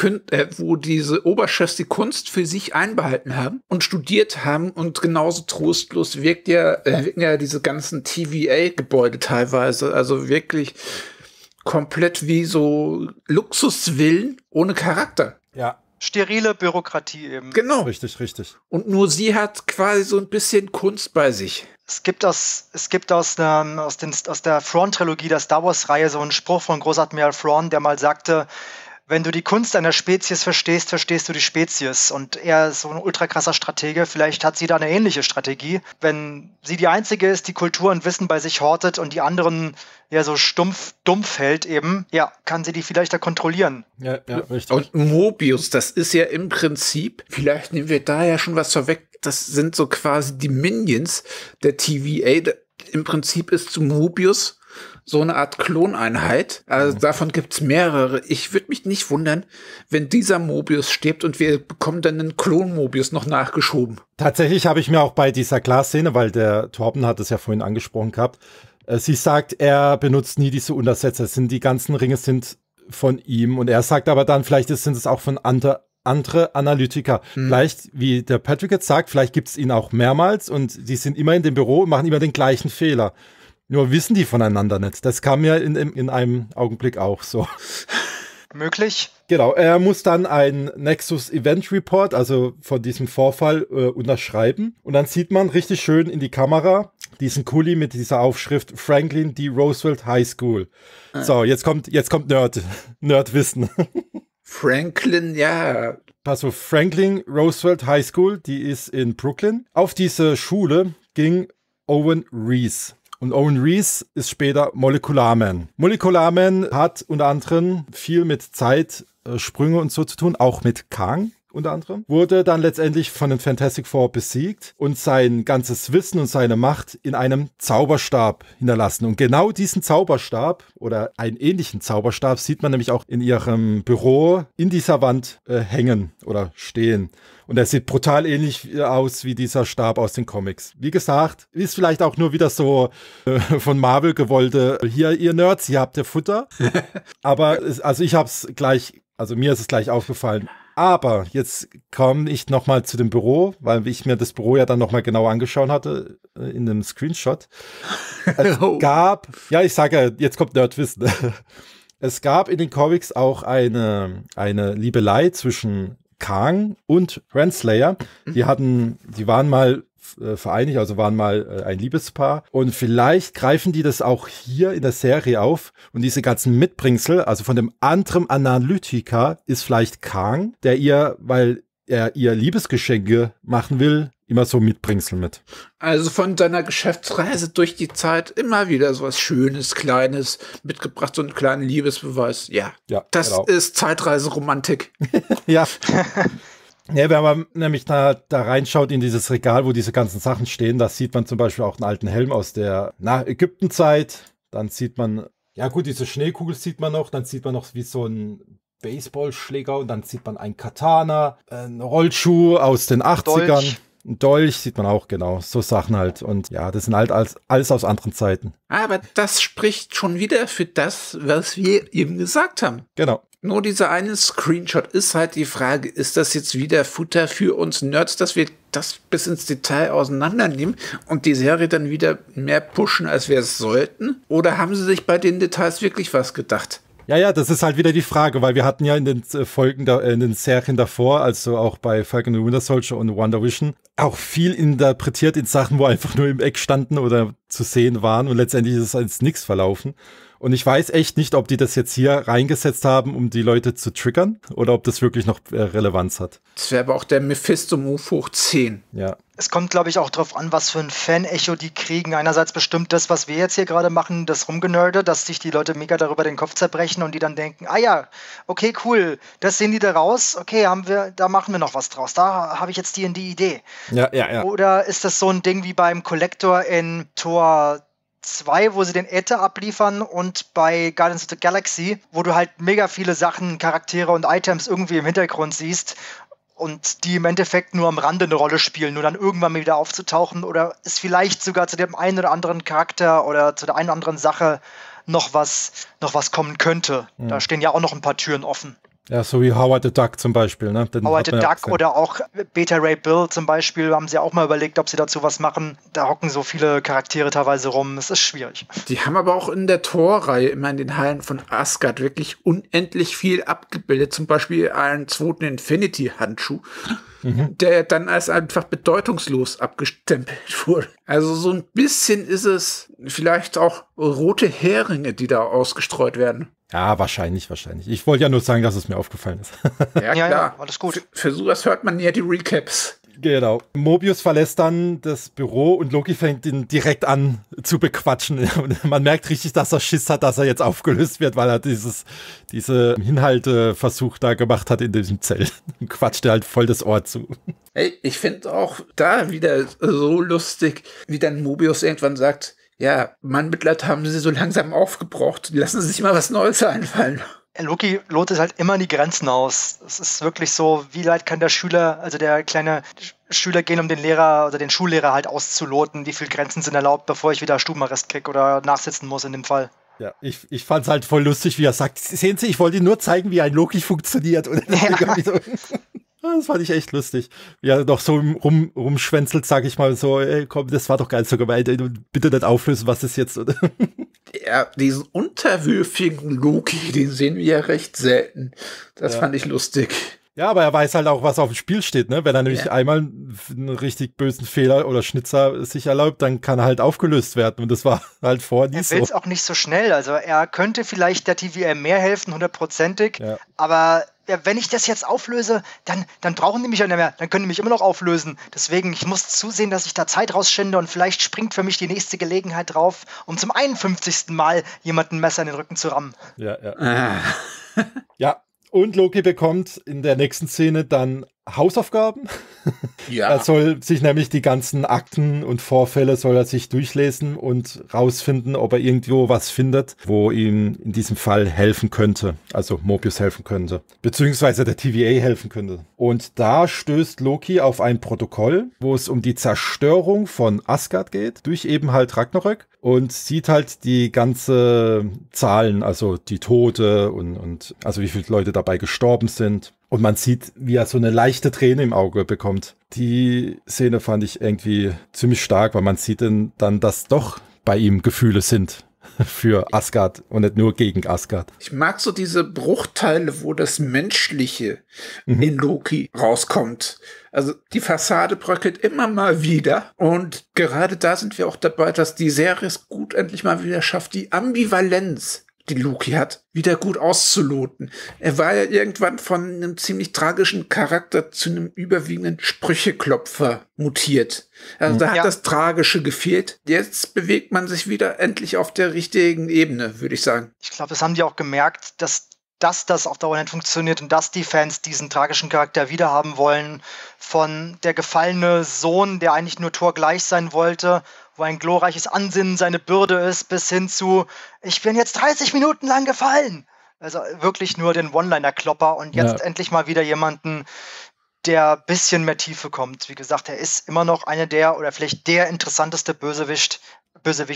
wo diese Oberchefs die Kunst für sich einbehalten haben und studiert haben und genauso trostlos wirken ja diese ganzen TVA-Gebäude teilweise, also wirklich komplett wie so Luxusvillen ohne Charakter. Ja. Sterile Bürokratie eben. Genau. Richtig, richtig. Und nur sie hat quasi so ein bisschen Kunst bei sich. Es gibt aus der Thrawn-Trilogie der Star Wars-Reihe so einen Spruch von Großadmiral Thrawn, der mal sagte, wenn du die Kunst einer Spezies verstehst, verstehst du die Spezies. Und er ist so ein ultra krasser Stratege. Vielleicht hat sie da eine ähnliche Strategie. Wenn sie die Einzige ist, die Kultur und Wissen bei sich hortet und die anderen ja so stumpf, dumpf hält eben, ja, kann sie die vielleicht da kontrollieren. Ja, ja, richtig. Und Mobius, das ist ja im Prinzip, vielleicht nehmen wir da ja schon was vorweg, das sind so quasi die Minions der TVA. Im Prinzip ist zu Mobius so eine Art Kloneinheit. Also davon gibt es mehrere. Ich würde mich nicht wundern, wenn dieser Mobius stirbt und wir bekommen dann einen Klon-Mobius noch nachgeschoben. Tatsächlich habe ich mir auch bei dieser Glas-Szene, weil der Torben hat es ja vorhin angesprochen gehabt, sie sagt, er benutzt nie diese Untersetzer. Die ganzen Ringe sind von ihm. Und er sagt aber dann, vielleicht sind es auch von andere Analytiker. Vielleicht, wie der Patrick jetzt sagt, vielleicht gibt es ihn auch mehrmals und die sind immer in dem Büro und machen immer den gleichen Fehler. Nur wissen die voneinander nicht. Das kam ja in einem Augenblick auch so. Möglich. Genau, er muss dann einen Nexus Event Report, also von diesem Vorfall, unterschreiben. Und dann sieht man richtig schön in die Kamera diesen Kuli mit dieser Aufschrift Franklin D. Roosevelt High School. So, jetzt kommt Nerdwissen. Franklin, ja. Pass auf, Franklin Roosevelt High School, die ist in Brooklyn. Auf diese Schule ging Owen Rees. Und Owen Rees ist später Molecular Man. Molecular Man hat unter anderem viel mit Zeitsprünge und so zu tun, auch mit Kang. unter anderem, wurde dann letztendlich von den Fantastic Four besiegt und sein ganzes Wissen und seine Macht in einem Zauberstab hinterlassen. Und genau diesen Zauberstab oder einen ähnlichen Zauberstab sieht man nämlich auch in ihrem Büro in dieser Wand hängen oder stehen. Und er sieht brutal ähnlich aus wie dieser Stab aus den Comics. Wie gesagt, ist vielleicht auch nur wieder so von Marvel gewollte, hier ihr Nerds, hier habt ihr Futter. Aber also ich hab's gleich, also mir ist es gleich aufgefallen. Aber jetzt komme ich nochmal zu dem Büro, weil ich mir das Büro ja dann nochmal genau angeschaut hatte in einem Screenshot. Es gab, ja ich sage, jetzt kommt Nerdwissen. Es gab in den Comics auch eine Liebelei zwischen Kang und Renslayer, die waren mal vereinigt, also waren mal ein Liebespaar und vielleicht greifen die das auch hier in der Serie auf und diese ganzen Mitbringsel, also von dem anderen Analytiker ist vielleicht Kang, der ihr, weil er ihr Liebesgeschenke machen will, immer so Mitbringsel mit. Also von seiner Geschäftsreise durch die Zeit immer wieder so was Schönes, Kleines mitgebracht, so einen kleinen Liebesbeweis. Ja, ja das genau. Ist Zeitreiseromantik. Ja. Ja, wenn man nämlich da reinschaut in dieses Regal, wo diese ganzen Sachen stehen, da sieht man zum Beispiel auch einen alten Helm aus der Ägyptenzeit. Dann sieht man, ja gut, diese Schneekugel sieht man noch, dann sieht man noch wie so ein Baseballschläger und dann sieht man einen Katana, einen Rollschuh aus den 80ern. Deutsch. Ein Dolch sieht man auch, genau, so Sachen halt. Und ja, das sind halt alles aus anderen Zeiten. Aber das spricht schon wieder für das, was wir eben gesagt haben. Genau. Nur dieser eine Screenshot ist halt die Frage, ist das jetzt wieder Futter für uns Nerds, dass wir das bis ins Detail auseinandernehmen und die Serie dann wieder mehr pushen, als wir es sollten? Oder haben sie sich bei den Details wirklich was gedacht? Ja, ja, das ist halt wieder die Frage, weil wir hatten ja in den Folgen, in den Serien davor, also auch bei Falcon and the Winter Soldier und WandaVision, auch viel interpretiert in Sachen, wo einfach nur im Eck standen oder zu sehen waren und letztendlich ist es als nichts verlaufen. Und ich weiß echt nicht, ob die das jetzt hier reingesetzt haben, um die Leute zu triggern oder ob das wirklich noch Relevanz hat. Das wäre aber auch der Mephisto-Move hoch 10. Ja. Es kommt, glaube ich, auch drauf an, was für ein Fan-Echo die kriegen. Einerseits bestimmt das, was wir jetzt hier gerade machen, das Rumgenörde, dass sich die Leute mega darüber den Kopf zerbrechen und die dann denken, ah ja, okay, cool, das sehen die da raus, okay, haben wir, da machen wir noch was draus, da habe ich jetzt die in die Idee. Ja, ja, ja. Oder ist das so ein Ding wie beim Collector in Thor 2, wo sie den Äther abliefern und bei Guardians of the Galaxy, wo du halt mega viele Sachen, Charaktere und Items irgendwie im Hintergrund siehst und die im Endeffekt nur am Rande eine Rolle spielen, nur dann irgendwann mal wieder aufzutauchen oder ist vielleicht sogar zu dem einen oder anderen Charakter oder zu der einen oder anderen Sache noch was kommen könnte. Mhm. Da stehen ja auch noch ein paar Türen offen. Ja, so wie Howard the Duck zum Beispiel. Ne? Howard the Duck oder auch Beta Ray Bill zum Beispiel, haben sie auch mal überlegt, ob sie dazu was machen. Da hocken so viele Charaktere teilweise rum, es ist schwierig. Die haben aber auch in der Thor-Reihe immer in den Hallen von Asgard wirklich unendlich viel abgebildet. Zum Beispiel einen zweiten Infinity-Handschuh, der dann als einfach bedeutungslos abgestempelt wurde. Also so ein bisschen ist es vielleicht auch rote Heringe, die da ausgestreut werden. Ja, wahrscheinlich. Ich wollte ja nur sagen, dass es mir aufgefallen ist. Ja, klar. Ja, alles gut. Für sowas hört man ja die Recaps. Genau. Mobius verlässt dann das Büro und Loki fängt ihn direkt an zu bequatschen. Und man merkt richtig, dass er Schiss hat, dass er jetzt aufgelöst wird, weil er diese Hinhalteversuch da gemacht hat in diesem Zelt. Und quatscht er halt voll das Ohr zu. Ey, ich finde auch da wieder so lustig, wie dann Mobius irgendwann sagt, ja, Mann, Mitleid haben sie so langsam aufgebraucht. Lassen sie sich mal was Neues einfallen. Loki lotet halt immer die Grenzen aus. Es ist wirklich so, wie weit kann der Schüler, also der kleine Schüler gehen, um den Lehrer oder den Schullehrer halt auszuloten, wie viele Grenzen sind erlaubt, bevor ich wieder Stubenarrest kriege oder nachsitzen muss in dem Fall. Ja, ich fand es halt voll lustig, wie er sagt, sehen Sie, ich wollte Ihnen nur zeigen, wie ein Loki funktioniert. Und ja. Das fand ich echt lustig. Ja, doch so rumschwänzelt, sag ich mal so, ey, komm, das war doch gar nicht so gemeint, ey, bitte nicht auflösen, was ist jetzt? Ja, diesen unterwürfigen Loki, den sehen wir ja recht selten. Das fand ich lustig. Ja, aber er weiß halt auch, was auf dem Spiel steht, ne? Wenn er nämlich einmal einen richtig bösen Fehler oder Schnitzer sich erlaubt, dann kann er halt aufgelöst werden. Und das war halt vorher nicht so. Er will es auch nicht so schnell. Also er könnte vielleicht der TVA mehr helfen, hundertprozentig. Ja. Aber wenn ich das jetzt auflöse, dann brauchen die mich ja nicht mehr. Dann können die mich immer noch auflösen. Deswegen, ich muss zusehen, dass ich da Zeit rausschinde und vielleicht springt für mich die nächste Gelegenheit drauf, um zum 51. Mal jemanden ein Messer in den Rücken zu rammen. Ja, ja. Ja. Und Loki bekommt in der nächsten Szene dann Hausaufgaben. Ja. Er soll sich nämlich die ganzen Akten und Vorfälle soll er sich durchlesen und rausfinden, ob er irgendwo was findet, wo ihm in diesem Fall helfen könnte. Also Mobius helfen könnte. Beziehungsweise der TVA helfen könnte. Und da stößt Loki auf ein Protokoll, wo es um die Zerstörung von Asgard geht, durch eben halt Ragnarök. Und sieht halt die ganze Zahlen, also die Tote und also wie viele Leute dabei gestorben sind. Und man sieht, wie er so eine leichte Träne im Auge bekommt. Die Szene fand ich irgendwie ziemlich stark, weil man sieht dann, dass doch bei ihm Gefühle sind für Asgard und nicht nur gegen Asgard. Ich mag so diese Bruchteile, wo das Menschliche in Loki rauskommt. Also die Fassade bröckelt immer mal wieder. Und gerade da sind wir auch dabei, dass die Serie es gut endlich mal wieder schafft, die Ambivalenz, die Loki hat, wieder gut auszuloten. Er war ja irgendwann von einem ziemlich tragischen Charakter zu einem überwiegenden Sprücheklopfer mutiert. Also da hat das Tragische gefehlt. Jetzt bewegt man sich wieder endlich auf der richtigen Ebene, würde ich sagen. Ich glaube, das haben die auch gemerkt, dass das auf Dauer nicht funktioniert und dass die Fans diesen tragischen Charakter wiederhaben wollen. Von der gefallene Sohn, der eigentlich nur Thor gleich sein wollte, wo ein glorreiches Ansinnen seine Bürde ist, bis hin zu, ich bin jetzt 30 Minuten lang gefallen. Also wirklich nur den One-Liner-Klopper und jetzt endlich mal wieder jemanden, der ein bisschen mehr Tiefe kommt. Wie gesagt, er ist immer noch einer der oder vielleicht der interessanteste Bösewicht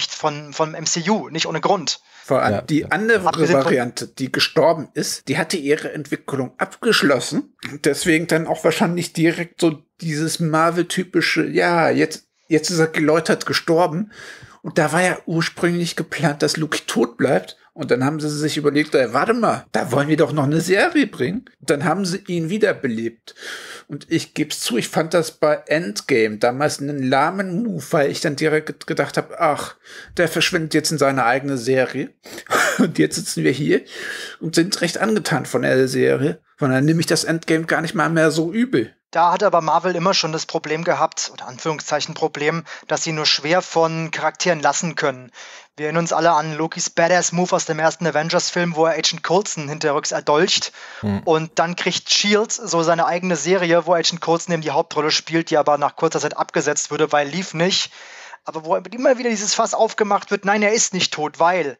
vom MCU, nicht ohne Grund. Vor allem die andere Variante, die gestorben ist, die hatte ihre Entwicklung abgeschlossen. Deswegen dann auch wahrscheinlich direkt so dieses Marvel-typische, jetzt ist er geläutert gestorben. Und da war ja ursprünglich geplant, dass Loki tot bleibt. Und dann haben sie sich überlegt, ey, warte mal, da wollen wir doch noch eine Serie bringen. Und dann haben sie ihn wiederbelebt. Und ich gebe es zu, ich fand das bei Endgame damals einen lahmen Move, weil ich dann direkt gedacht habe, ach, der verschwindet jetzt in seine eigene Serie. Und jetzt sitzen wir hier und sind recht angetan von der Serie. Von daher nehme ich das Endgame gar nicht mal mehr so übel. Da hat aber Marvel immer schon das Problem gehabt, oder Anführungszeichen Problem, dass sie nur schwer von Charakteren lassen können. Wir erinnern uns alle an Lokis Badass-Move aus dem ersten Avengers-Film, wo er Agent Coulson hinterrücks erdolcht. Und dann kriegt S.H.I.E.L.D. so seine eigene Serie, wo Agent Coulson eben die Hauptrolle spielt, die aber nach kurzer Zeit abgesetzt würde, weil lief nicht. Aber wo immer wieder dieses Fass aufgemacht wird, nein, er ist nicht tot, weil,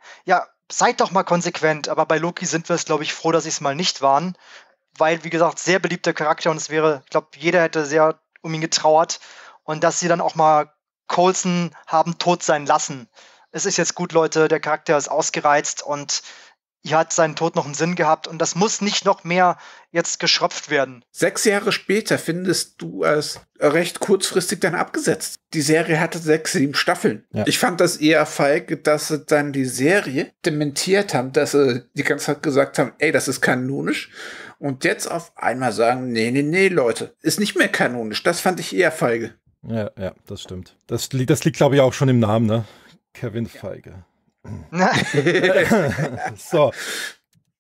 seid doch mal konsequent. Aber bei Loki sind wir es, glaube ich, froh, dass sie es mal nicht waren. Weil, wie gesagt, sehr beliebter Charakter und es wäre, ich glaube, jeder hätte sehr um ihn getrauert. Und dass sie dann auch mal Coulson haben tot sein lassen. Es ist jetzt gut, Leute, der Charakter ist ausgereizt und hier hat seinen Tod noch einen Sinn gehabt. Und das muss nicht noch mehr jetzt geschröpft werden. 6 Jahre später findest du es recht kurzfristig dann abgesetzt. Die Serie hatte 6, 7 Staffeln. Ja. Ich fand das eher feig, dass sie dann die Serie dementiert haben, dass sie die ganze Zeit gesagt haben, ey, das ist kanonisch. Und jetzt auf einmal sagen, nee, Leute, ist nicht mehr kanonisch. Das fand ich eher feige. Ja, das stimmt. Das liegt, glaube ich, auch schon im Namen, ne? Kevin Feige. So.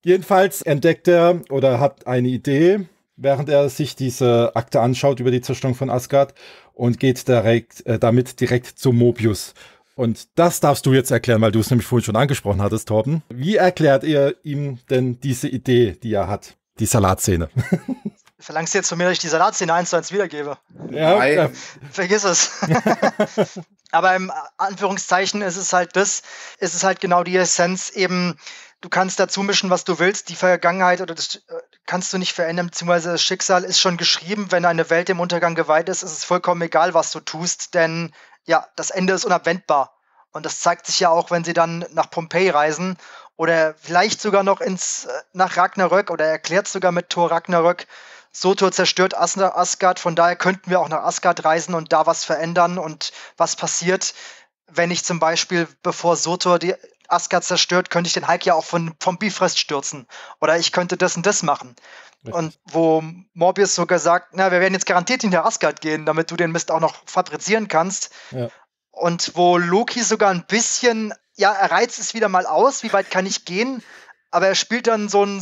Jedenfalls entdeckt er oder hat eine Idee, während er sich diese Akte anschaut über die Zerstörung von Asgard und geht damit direkt zu Mobius. Und das darfst du jetzt erklären, weil du es nämlich vorhin schon angesprochen hattest, Torben. Wie erklärt ihr ihm denn diese Idee, die er hat? Die Salatszene. Verlangst du jetzt von mir, dass ich die Salatszene 1:1 wiedergebe? Ja. Nein. Vergiss es. Aber im Anführungszeichen ist es halt genau die Essenz eben, du kannst dazu mischen, was du willst, die Vergangenheit oder das kannst du nicht verändern, beziehungsweise das Schicksal ist schon geschrieben, wenn eine Welt dem Untergang geweiht ist, ist es vollkommen egal, was du tust, denn ja, das Ende ist unabwendbar. Und das zeigt sich ja auch, wenn sie dann nach Pompeji reisen oder vielleicht sogar noch nach Ragnarök oder erklärt sogar mit Thor Ragnarök, Surtor zerstört Asgard, von daher könnten wir auch nach Asgard reisen und da was verändern und was passiert, wenn ich zum Beispiel, bevor Surtor die Asgard zerstört, könnte ich den Hulk ja auch vom Bifrost stürzen oder ich könnte das und das machen. Richtig. Und wo Morbius sogar sagt, na, wir werden jetzt garantiert hinter Asgard gehen, damit du den Mist auch noch fabrizieren kannst. Ja. Und wo Loki sogar ein bisschen, er reizt es wieder mal aus, wie weit kann ich gehen? Aber er spielt dann so einen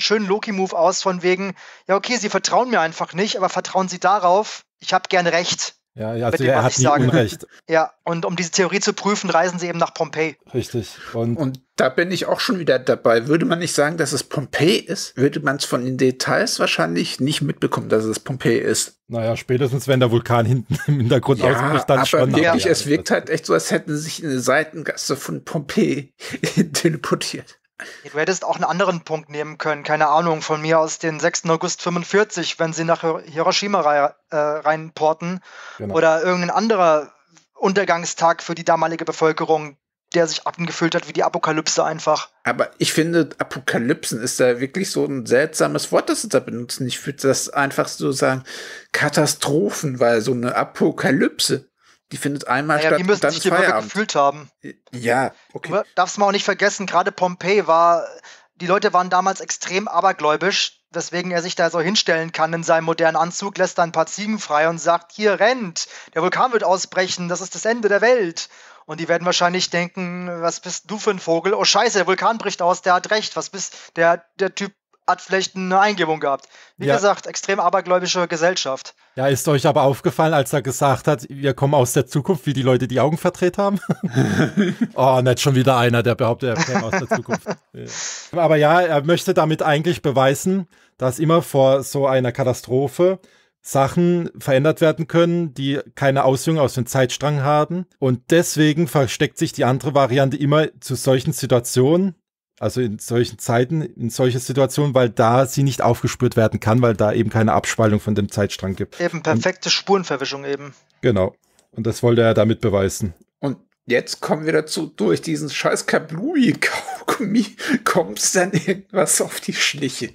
schönen Loki-Move aus von wegen, ja okay, sie vertrauen mir einfach nicht, aber vertrauen sie darauf, ich habe gerne recht. Ja, also er hat nie Unrecht. Ja, und um diese Theorie zu prüfen, reisen sie eben nach Pompeji. Richtig. Und da bin ich auch schon wieder dabei. Würde man nicht sagen, dass es Pompeji ist, würde man es von den Details wahrscheinlich nicht mitbekommen, dass es Pompeji ist. Naja, spätestens wenn der Vulkan hinten im Hintergrund ausbricht, dann schon. Aber wirklich, es wirkt halt echt so, als hätten sie sich in eine Seitengasse von Pompeji teleportiert. Du hättest auch einen anderen Punkt nehmen können, keine Ahnung, von mir aus den 6. August 1945, wenn sie nach Hiroshima reinporten, genau. Oder irgendein anderer Untergangstag für die damalige Bevölkerung, der sich abgefühlt hat wie die Apokalypse einfach. Aber ich finde, Apokalypsen ist da wirklich so ein seltsames Wort, das sie da benutzen. Ich würde das einfach so sagen, Katastrophen, weil so eine Apokalypse, die findet einmal statt, die müssen und dann sich die Bürger gefühlt haben. Ja, okay. Du darfst man auch nicht vergessen, gerade Pompeji die Leute waren damals extrem abergläubisch, weswegen er sich da so hinstellen kann in seinem modernen Anzug, lässt da ein paar Ziegen frei und sagt, hier rennt, der Vulkan wird ausbrechen, das ist das Ende der Welt. Und die werden wahrscheinlich denken, was bist du für ein Vogel? Oh scheiße, der Vulkan bricht aus, der hat recht, was bist der Typ? Hat vielleicht eine Eingebung gehabt. Wie gesagt, extrem abergläubische Gesellschaft. Ja, ist euch aber aufgefallen, als er gesagt hat, wir kommen aus der Zukunft, wie die Leute die Augen verdreht haben? Oh, nicht schon wieder einer, der behauptet, er käme aus der Zukunft. Ja. Aber ja, er möchte damit eigentlich beweisen, dass immer vor so einer Katastrophe Sachen verändert werden können, die keine Auswirkungen aus dem Zeitstrang haben. Und deswegen versteckt sich die andere Variante immer zu solchen Situationen, also in solchen Zeiten, in solche Situationen, weil da sie nicht aufgespürt werden kann, weil da eben keine Abspaltung von dem Zeitstrang gibt. Eben, perfekte Spurenverwischung eben. Genau. Und das wollte er damit beweisen. Und jetzt kommen wir dazu, durch diesen scheiß Kablooey-Kaugummi kommt's dann irgendwas auf die Schliche.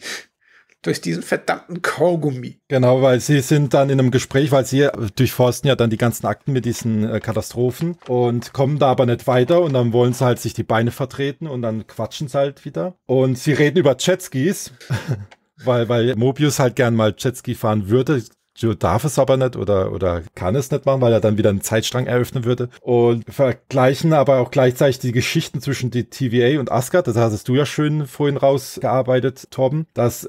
Durch diesen verdammten Kaugummi. Genau, weil sie sind dann in einem Gespräch, weil sie durchforsten ja dann die ganzen Akten mit diesen Katastrophen und kommen da aber nicht weiter und dann wollen sie halt sich die Beine vertreten und dann quatschen sie halt wieder. Und sie reden über Jetskis, weil Mobius halt gern mal Jetski fahren würde. Joe darf es aber nicht oder kann es nicht machen, weil er dann wieder einen Zeitstrang eröffnen würde. Und vergleichen aber auch gleichzeitig die Geschichten zwischen die TVA und Asgard. Das hast du ja schön vorhin rausgearbeitet, Torben, dass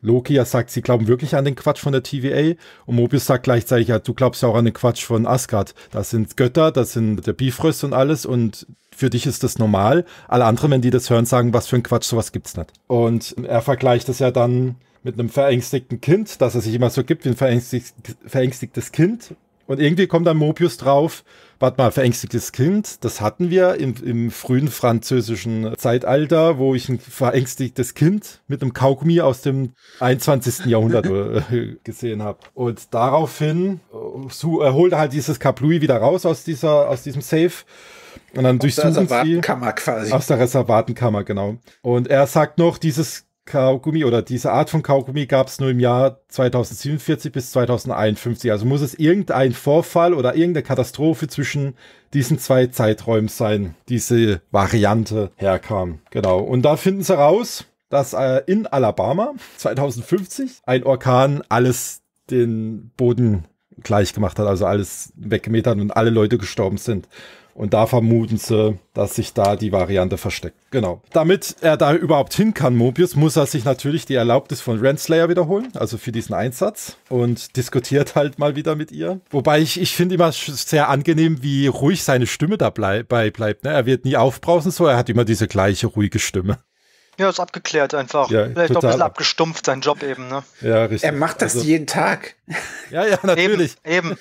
Loki ja sagt, sie glauben wirklich an den Quatsch von der TVA. Und Mobius sagt gleichzeitig, ja, du glaubst ja auch an den Quatsch von Asgard. Das sind Götter, das sind der Bifrost und alles und für dich ist das normal. Alle anderen, wenn die das hören, sagen, was für ein Quatsch, sowas gibt's nicht. Und er vergleicht das ja dann mit einem verängstigten Kind, dass er sich immer so gibt wie ein verängstigtes Kind. Und irgendwie kommt dann Mobius drauf, warte mal, verängstigtes Kind, das hatten wir im frühen französischen Zeitalter, wo ich ein verängstigtes Kind mit einem Kaugummi aus dem 21. Jahrhundert gesehen habe. Und daraufhin holt er halt dieses Kablooey wieder raus aus diesem Safe. Und dann durchsuchen sie. Aus der Reservatenkammer quasi. Aus der Reservatenkammer, genau. Und er sagt noch, dieses Kaugummi oder diese Art von Kaugummi gab es nur im Jahr 2047 bis 2051. Also muss es irgendein Vorfall oder irgendeine Katastrophe zwischen diesen zwei Zeiträumen sein, diese Variante herkam. Genau. Und da finden sie raus, dass in Alabama 2050 ein Orkan alles den Boden gleich gemacht hat, also alles weggemäht hat und alle Leute gestorben sind. Und da vermuten sie, dass sich da die Variante versteckt. Genau. Damit er da überhaupt hin kann, Mobius, muss er sich natürlich die Erlaubnis von Renslayer wiederholen, also für diesen Einsatz. Und diskutiert halt mal wieder mit ihr. Wobei ich finde immer sehr angenehm, wie ruhig seine Stimme dabei bleibt. Ne? Er wird nie aufbrausen, so er hat immer diese gleiche ruhige Stimme. Ja, ist abgeklärt einfach. Ja, vielleicht auch ein bisschen abgestumpft, sein Job eben. Ne? Ja, richtig. Er macht das jeden Tag. Ja, natürlich. Eben.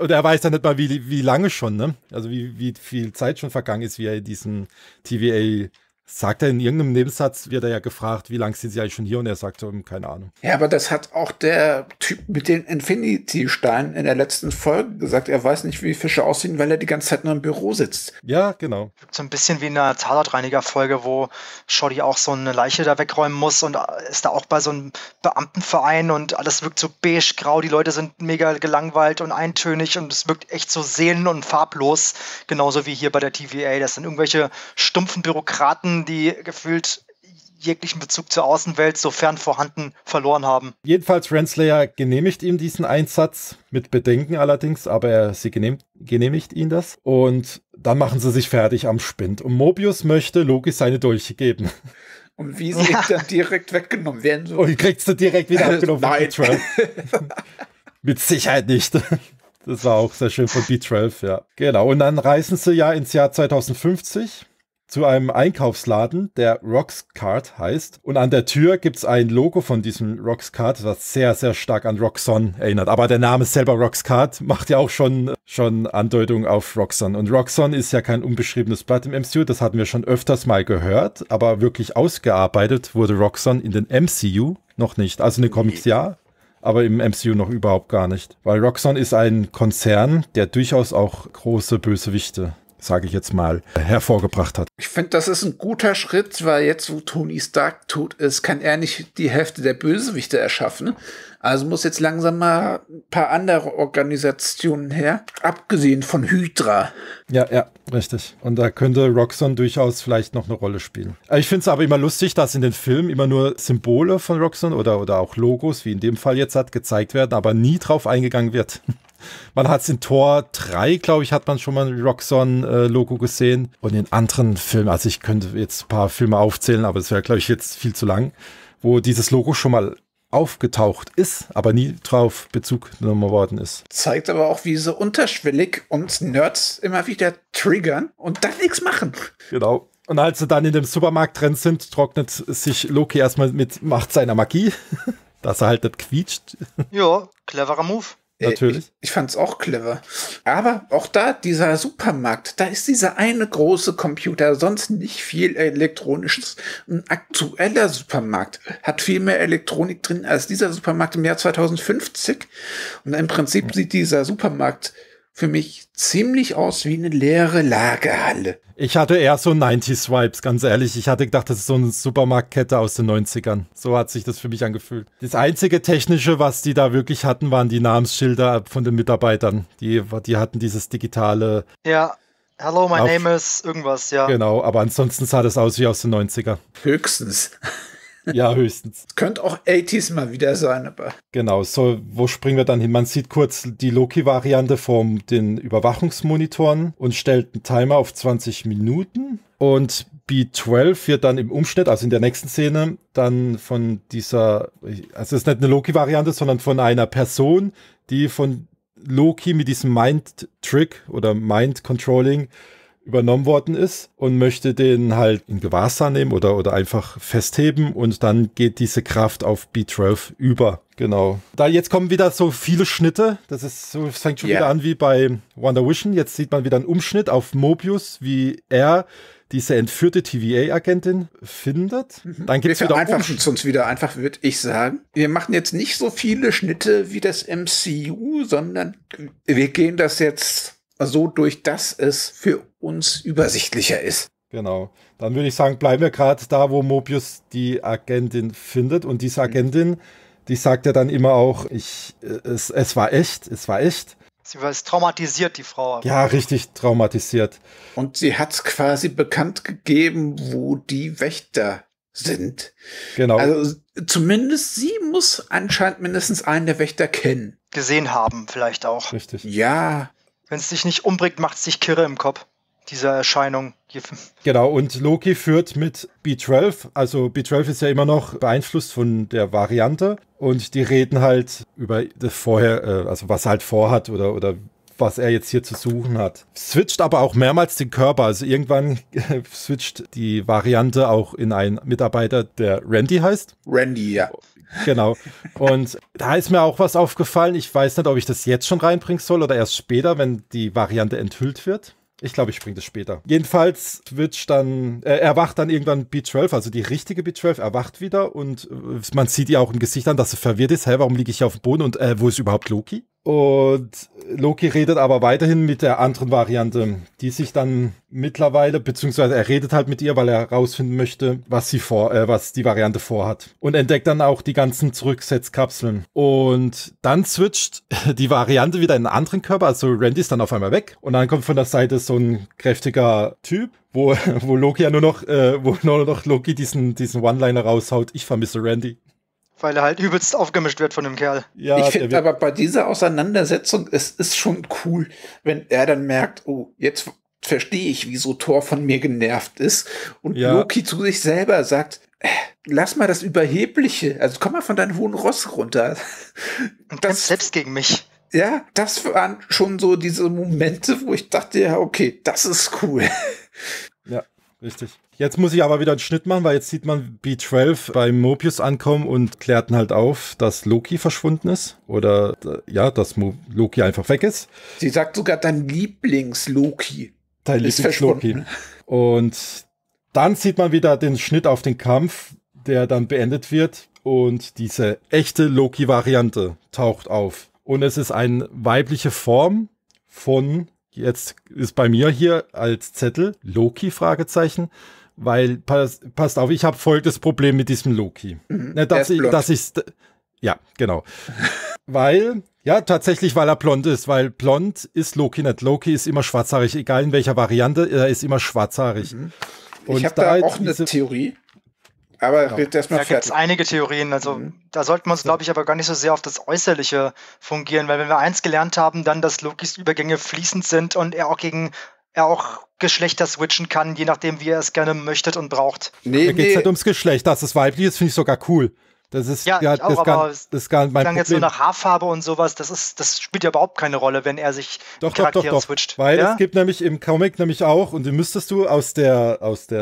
Und er weiß dann nicht mal, wie lange schon, ne? Also wie viel Zeit schon vergangen ist, wie er in diesem TVA, sagt er in irgendeinem Nebensatz, wird er ja gefragt, wie lange sind sie eigentlich schon hier? Und er sagt, keine Ahnung. Ja, aber das hat auch der Typ mit den Infinity-Steinen in der letzten Folge gesagt. Er weiß nicht, wie Fische aussehen, weil er die ganze Zeit nur im Büro sitzt. Ja, genau. So ein bisschen wie in einer Tatortreiniger-Folge, wo Shoddy auch so eine Leiche da wegräumen muss und ist da auch bei so einem Beamtenverein und alles wirkt so beige-grau. Die Leute sind mega gelangweilt und eintönig und es wirkt echt so seelen- und farblos. Genauso wie hier bei der TVA. Das sind irgendwelche stumpfen Bürokraten, die gefühlt jeglichen Bezug zur Außenwelt, sofern vorhanden, verloren haben. Jedenfalls, Renslayer genehmigt ihm diesen Einsatz, mit Bedenken allerdings, aber sie genehmigt ihn das. Und dann machen sie sich fertig am Spind. Und Mobius möchte Loki seine Dolche geben. Und wie sie dann direkt weggenommen werden. Und kriegst du direkt wieder abgenommen. Nein. Mit Sicherheit nicht. Das war auch sehr schön von B12, ja. Genau, und dann reisen sie ja ins Jahr 2050 zu einem Einkaufsladen, der Roxcart heißt. Und an der Tür gibt es ein Logo von diesem Roxcart, was sehr, sehr stark an Roxxon erinnert. Aber der Name selber Roxcart macht ja auch schon Andeutung auf Roxxon. Und Roxxon ist ja kein unbeschriebenes Blatt im MCU, das hatten wir schon öfters mal gehört. Aber wirklich ausgearbeitet wurde Roxxon in den MCU noch nicht. Also in den Comics ja, aber im MCU noch überhaupt gar nicht. Weil Roxxon ist ein Konzern, der durchaus auch große Bösewichte, sage ich jetzt mal, hervorgebracht hat. Ich finde, das ist ein guter Schritt, weil jetzt, wo Tony Stark tot ist, kann er nicht die Hälfte der Bösewichte erschaffen. Also muss jetzt langsam mal ein paar andere Organisationen her, abgesehen von Hydra. Ja, ja, richtig. Und da könnte Roxxon durchaus vielleicht noch eine Rolle spielen. Ich finde es aber immer lustig, dass in den Filmen immer nur Symbole von Roxxon oder auch Logos, wie in dem Fall jetzt hat, gezeigt werden, aber nie drauf eingegangen wird. Man hat es in Tor 3, glaube ich, hat man schon mal ein Roxxon-Logo gesehen. Und in anderen Filmen, also ich könnte jetzt ein paar Filme aufzählen, aber es wäre, glaube ich, jetzt viel zu lang, wo dieses Logo schon mal aufgetaucht ist, aber nie drauf Bezug genommen worden ist. Zeigt aber auch, wie so unterschwellig uns Nerds immer wieder triggern und dann nichts machen. Genau. Und als sie dann in dem Supermarkt drin sind, trocknet sich Loki erstmal mit Macht seiner Magie, dass er halt nicht quietscht. Ja, cleverer Move. Natürlich. Ich fand es auch clever. Aber auch da, dieser Supermarkt, da ist dieser eine große Computer, sonst nicht viel Elektronisches. Ein aktueller Supermarkt hat viel mehr Elektronik drin als dieser Supermarkt im Jahr 2050. Und im Prinzip sieht dieser Supermarkt für mich ziemlich aus wie eine leere Lagerhalle. Ich hatte eher so 90s-Vibes, ganz ehrlich. Ich hatte gedacht, das ist so eine Supermarktkette aus den 90ern. So hat sich das für mich angefühlt. Das einzige Technische, was die da wirklich hatten, waren die Namensschilder von den Mitarbeitern. Die hatten dieses digitale... Ja, hello, my name is irgendwas, ja. Genau, aber ansonsten sah das aus wie aus den 90ern. Höchstens. Ja, höchstens. Es könnte auch 80s mal wieder sein, aber... Genau, so, wo springen wir dann hin? Man sieht kurz die Loki-Variante von den Überwachungsmonitoren und stellt einen Timer auf 20 Minuten. Und B12 wird dann im Umschnitt, also in der nächsten Szene, dann von dieser... Also es ist nicht eine Loki-Variante, sondern von einer Person, die von Loki mit diesem Mind-Trick oder Mind-Controlling übernommen worden ist und möchte den halt in Gewahrsam nehmen oder einfach festheben und dann geht diese Kraft auf B12 über. Genau. Da jetzt kommen wieder so viele Schnitte. Das ist so, es fängt schon wieder an wie bei WandaVision. Jetzt sieht man wieder einen Umschnitt auf Mobius, wie er diese entführte TVA-Agentin findet. Dann gibt's wieder einfach würde ich sagen. Wir machen jetzt nicht so viele Schnitte wie das MCU, sondern wir gehen das jetzt so durch, dass es für uns übersichtlicher ist. Genau. Dann würde ich sagen, bleiben wir gerade da, wo Mobius die Agentin findet. Und diese Agentin, die sagt ja dann immer auch, es war echt, es war echt. Sie war traumatisiert, die Frau. Ja, richtig traumatisiert. Und sie hat es quasi bekannt gegeben, wo die Wächter sind. Genau. Also zumindest sie muss anscheinend mindestens einen der Wächter kennen. Gesehen haben vielleicht auch. Richtig. Ja. Wenn es dich nicht umbringt, macht es dich kirre im Kopf, dieser Erscheinung. Genau, und Loki führt mit B12, also B12 ist ja immer noch beeinflusst von der Variante und die reden halt über das vorher, also was er halt vorhat oder was er jetzt hier zu suchen hat. Switcht aber auch mehrmals den Körper, also irgendwann switcht die Variante auch in einen Mitarbeiter, der Randy heißt. Randy, ja. Genau. Und da ist mir auch was aufgefallen. Ich weiß nicht, ob ich das jetzt schon reinbringen soll oder erst später, wenn die Variante enthüllt wird. Ich glaube, ich bringe das später. Jedenfalls switcht dann, erwacht dann irgendwann B12, also die richtige B12 erwacht wieder und man sieht ihr auch im Gesicht an, dass sie verwirrt ist. Hä, warum liege ich hier auf dem Boden und wo ist überhaupt Loki? Und Loki redet aber weiterhin mit der anderen Variante, die sich dann mittlerweile, beziehungsweise er redet halt mit ihr, weil er herausfinden möchte, was die Variante vorhat. Und entdeckt dann auch die ganzen Zurücksetzkapseln. Und dann switcht die Variante wieder in einen anderen Körper, also Randy ist dann auf einmal weg. Und dann kommt von der Seite so ein kräftiger Typ, wo Loki ja nur noch Loki diesen One-Liner raushaut. Ich vermisse Randy. Weil er halt übelst aufgemischt wird von dem Kerl. Ja, ich finde aber bei dieser Auseinandersetzung, es ist schon cool, wenn er dann merkt, oh, jetzt verstehe ich, wieso Thor von mir genervt ist. Und ja. Loki zu sich selber sagt, lass mal das Überhebliche, also komm mal von deinem hohen Ross runter. Und das selbst gegen mich. Ja, das waren schon so diese Momente, wo ich dachte, ja, okay, das ist cool. Ja, richtig. Jetzt muss ich aber wieder einen Schnitt machen, weil jetzt sieht man B-12 bei Mobius ankommen und klärten halt auf, dass Loki verschwunden ist. Oder, ja, dass Loki einfach weg ist. Sie sagt sogar, dein Lieblings-Loki ist verschwunden. Und dann sieht man wieder den Schnitt auf den Kampf, der dann beendet wird. Und diese echte Loki-Variante taucht auf. Und es ist eine weibliche Form von, jetzt ist bei mir hier als Zettel, Loki, Fragezeichen. Weil, passt auf, ich habe folgendes Problem mit diesem Loki. Mhm, ja, genau. Weil, ja, tatsächlich, weil er blond ist. Weil blond ist Loki nicht. Loki ist immer schwarzhaarig, egal in welcher Variante, er ist immer schwarzhaarig. Mhm. Und ich habe da auch eine Theorie. Aber genau. Da gibt es einige Theorien. Also da sollten wir uns, glaube ich, aber gar nicht so sehr auf das Äußerliche fungieren, weil wenn wir eins gelernt haben, dann, dass Lokis Übergänge fließend sind und er auch Geschlechter switchen kann, je nachdem, wie er es gerne möchte und braucht. Nee, da geht es nicht ums Geschlecht, dass es weiblich ist, finde ich sogar cool. Das ist gar nicht mein Problem. Jetzt nur nach Haarfarbe und sowas, das spielt ja überhaupt keine Rolle, wenn er sich Charaktere switcht. Weil ja? Es gibt nämlich im Comic nämlich auch, und den müsstest du aus der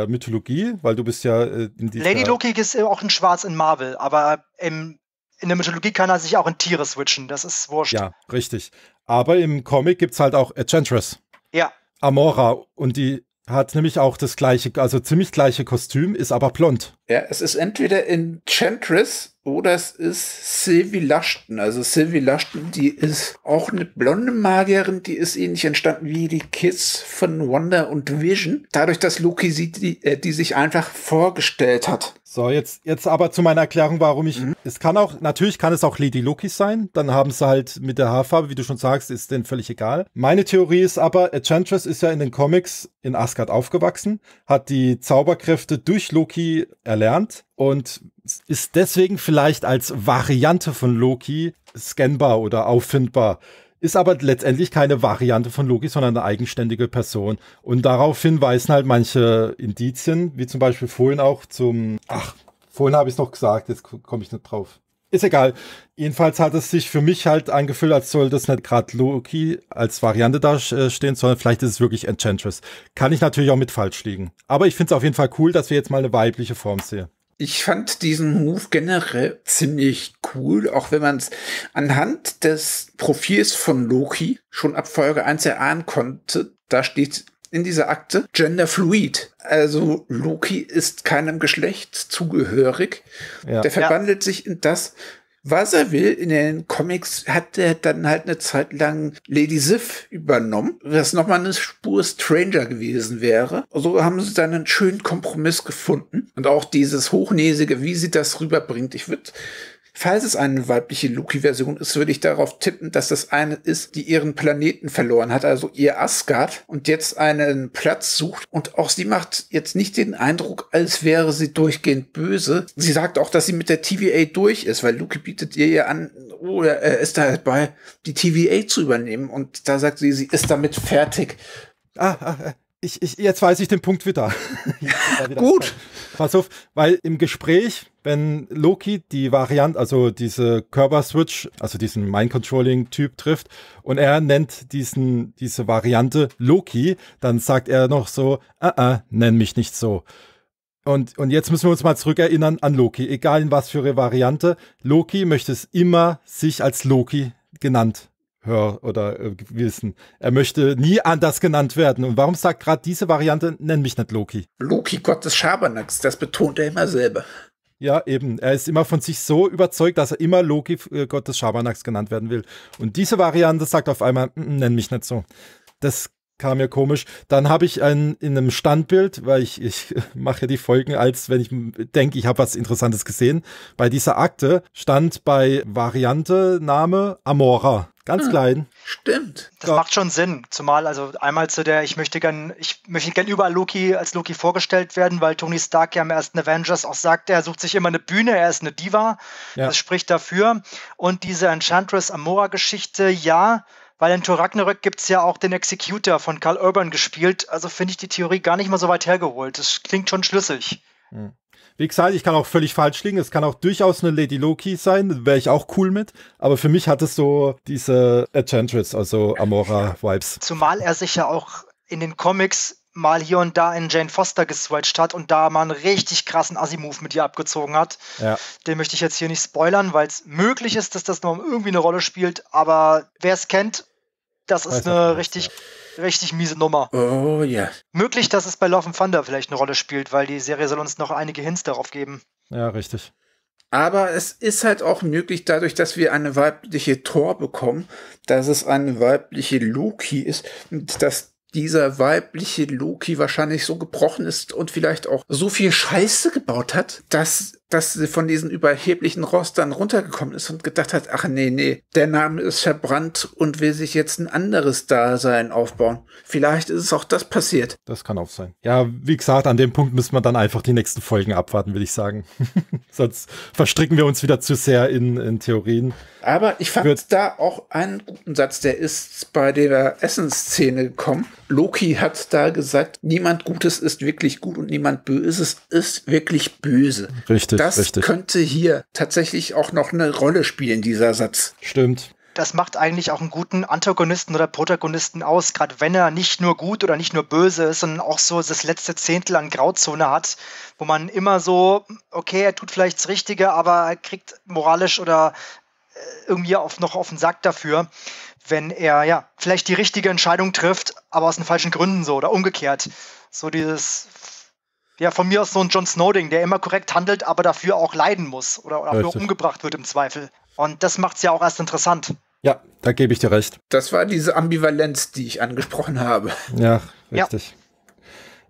Mythologie, weil du bist ja in dieser... Lady Loki ist auch in Schwarz in Marvel, aber in der Mythologie kann er sich auch in Tiere switchen, das ist wurscht. Ja, richtig. Aber im Comic gibt es halt auch Enchantress. Ja. Amora, und die hat nämlich auch das gleiche, also ziemlich gleiche Kostüm, ist aber blond. Ja, es ist entweder Enchantress oder es ist Sylvie Lushton. Also Sylvie Lushton, die ist auch eine blonde Magierin, die ist ähnlich entstanden wie die Kids von Wanda und Vision. Dadurch, dass Loki sie, die sich einfach vorgestellt hat. So, jetzt aber zu meiner Erklärung, warum ich, es kann auch, natürlich kann es auch Lady Loki sein, dann haben sie halt mit der Haarfarbe, wie du schon sagst, ist denen völlig egal. Meine Theorie ist aber, Enchantress ist ja in den Comics in Asgard aufgewachsen, hat die Zauberkräfte durch Loki erlernt und ist deswegen vielleicht als Variante von Loki scannbar oder auffindbar. Ist aber letztendlich keine Variante von Loki, sondern eine eigenständige Person. Und daraufhin weisen halt manche Indizien, wie zum Beispiel vorhin auch zum... Ach, vorhin habe ich es noch gesagt, jetzt komme ich nicht drauf. Ist egal. Jedenfalls hat es sich für mich halt angefühlt, als soll das nicht gerade Loki als Variante dastehen, sondern vielleicht ist es wirklich Enchantress. Kann ich natürlich auch mit falsch liegen. Aber ich finde es auf jeden Fall cool, dass wir jetzt mal eine weibliche Form sehen. Ich fand diesen Move generell ziemlich cool, auch wenn man es anhand des Profils von Loki schon ab Folge 1 erahnen konnte. Da steht in dieser Akte genderfluid. Also Loki ist keinem Geschlecht zugehörig. Ja. Der verwandelt sich in das, was er will. In den Comics hat er dann halt eine Zeit lang Lady Sif übernommen, was nochmal eine Spur Stranger gewesen wäre. So haben sie dann einen schönen Kompromiss gefunden. Und auch dieses Hochnäsige, wie sie das rüberbringt. Falls es eine weibliche Loki-Version ist, würde ich darauf tippen, dass das eine ist, die ihren Planeten verloren hat, also ihr Asgard, und jetzt einen Platz sucht. Und auch sie macht jetzt nicht den Eindruck, als wäre sie durchgehend böse. Sie sagt auch, dass sie mit der TVA durch ist, weil Loki bietet ihr ja an, oder er ist da dabei, die TVA zu übernehmen. Und da sagt sie, sie ist damit fertig. Jetzt weiß ich den Punkt wieder. Gut. Pass auf, weil im Gespräch, wenn Loki die Variante, also diese Körper-Switch, also diesen Mind-Controlling-Typ trifft und er nennt diese Variante Loki, dann sagt er noch so, nenn mich nicht so. Und jetzt müssen wir uns mal zurückerinnern an Loki, egal in was für eine Variante. Loki möchte es immer sich als Loki genannt oder wissen. Er möchte nie anders genannt werden. Und warum sagt gerade diese Variante, nenn mich nicht Loki? Loki, Gott des Schabernacks, das betont er immer selber. Ja, eben. Er ist immer von sich so überzeugt, dass er immer Loki, Gott des Schabernacks, genannt werden will. Und diese Variante sagt auf einmal, nenn mich nicht so. Das kam mir komisch. Dann habe ich in einem Standbild, weil ich mache ja die Folgen, als wenn ich denke, ich habe was Interessantes gesehen. Bei dieser Akte stand bei Variante Name Amora. Ganz klein. Stimmt. Das macht schon Sinn. Zumal, also einmal zu der, ich möchte gern überall Loki als Loki vorgestellt werden, weil Tony Stark ja im ersten Avengers auch sagt, er sucht sich immer eine Bühne, er ist eine Diva. Ja. Das spricht dafür. Und diese Enchantress-Amora-Geschichte, ja, weil in Thor Ragnarök gibt es ja auch den Executor von Karl Urban gespielt. Also finde ich die Theorie gar nicht mal so weit hergeholt. Das klingt schon schlüssig. Mhm. Wie gesagt, ich kann auch völlig falsch liegen. Es kann auch durchaus eine Lady Loki sein. Wäre ich auch cool mit. Aber für mich hat es so diese Enchantress, also Amora-Vibes. Zumal er sich ja auch in den Comics mal hier und da in Jane Foster geswitcht hat und da mal einen richtig krassen Assi-Move mit ihr abgezogen hat. Ja. Den möchte ich jetzt hier nicht spoilern, weil es möglich ist, dass das noch irgendwie eine Rolle spielt. Aber wer es kennt, das ist eine richtig miese Nummer. Oh ja. Yeah. Möglich, dass es bei Love and Thunder vielleicht eine Rolle spielt, weil die Serie soll uns noch einige Hints darauf geben. Ja, richtig. Aber es ist halt auch möglich, dadurch, dass wir eine weibliche Thor bekommen, dass es eine weibliche Loki ist und dass dieser weibliche Loki wahrscheinlich so gebrochen ist und vielleicht auch so viel Scheiße gebaut hat, dass sie von diesen überheblichen Rostern runtergekommen ist und gedacht hat, ach nee, der Name ist verbrannt und will sich jetzt ein anderes Dasein aufbauen. Vielleicht ist es auch das passiert. Das kann auch sein. Ja, wie gesagt, an dem Punkt müssen wir dann einfach die nächsten Folgen abwarten, will ich sagen. Sonst verstricken wir uns wieder zu sehr in Theorien. Aber ich fand da auch einen guten Satz, der ist bei der Essensszene gekommen. Loki hat da gesagt, niemand Gutes ist wirklich gut und niemand Böses ist wirklich böse. Richtig. Das könnte hier tatsächlich auch noch eine Rolle spielen, dieser Satz. Stimmt. Das macht eigentlich auch einen guten Antagonisten oder Protagonisten aus, gerade wenn er nicht nur gut oder nicht nur böse ist, sondern auch so das letzte Zehntel an Grauzone hat, wo man immer so, okay, er tut vielleicht das Richtige, aber er kriegt moralisch oder irgendwie noch auf den Sack dafür, wenn er ja vielleicht die richtige Entscheidung trifft, aber aus den falschen Gründen so oder umgekehrt. So dieses... Ja, von mir aus so ein Jon Snow-Ding, der immer korrekt handelt, aber dafür auch leiden muss oder auch nur umgebracht wird im Zweifel. Und das macht es ja auch erst interessant. Ja, da gebe ich dir recht. Das war diese Ambivalenz, die ich angesprochen habe. Ja, richtig. Ja.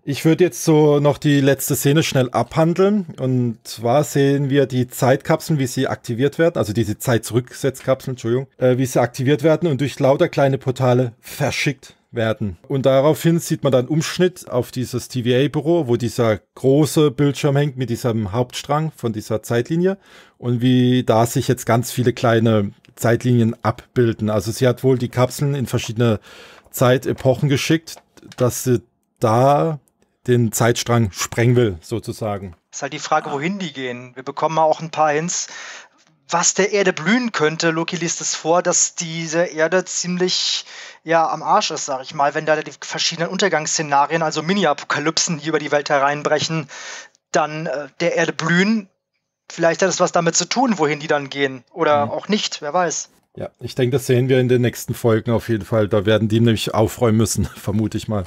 Ich würde jetzt so noch die letzte Szene schnell abhandeln. Und zwar sehen wir die Zeitkapseln, wie sie aktiviert werden, also diese Zeitzurücksetzkapseln, Entschuldigung, wie sie aktiviert werden und durch lauter kleine Portale verschickt werden. Und daraufhin sieht man dann Umschnitt auf dieses TVA-Büro, wo dieser große Bildschirm hängt mit diesem Hauptstrang von dieser Zeitlinie und wie da sich jetzt ganz viele kleine Zeitlinien abbilden. Also sie hat wohl die Kapseln in verschiedene Zeitepochen geschickt, dass sie da den Zeitstrang sprengen will, sozusagen. Ist halt die Frage, wohin die gehen. Wir bekommen auch ein paar Hints, was der Erde blühen könnte. Loki liest es vor, dass diese Erde ziemlich ja am Arsch ist, sag ich mal, wenn da die verschiedenen Untergangsszenarien, also Mini-Apokalypsen hier über die Welt hereinbrechen, dann der Erde blühen. Vielleicht hat es was damit zu tun, wohin die dann gehen oder auch nicht, wer weiß. Ja, ich denke, das sehen wir in den nächsten Folgen auf jeden Fall. Da werden die nämlich aufräumen müssen, vermute ich mal.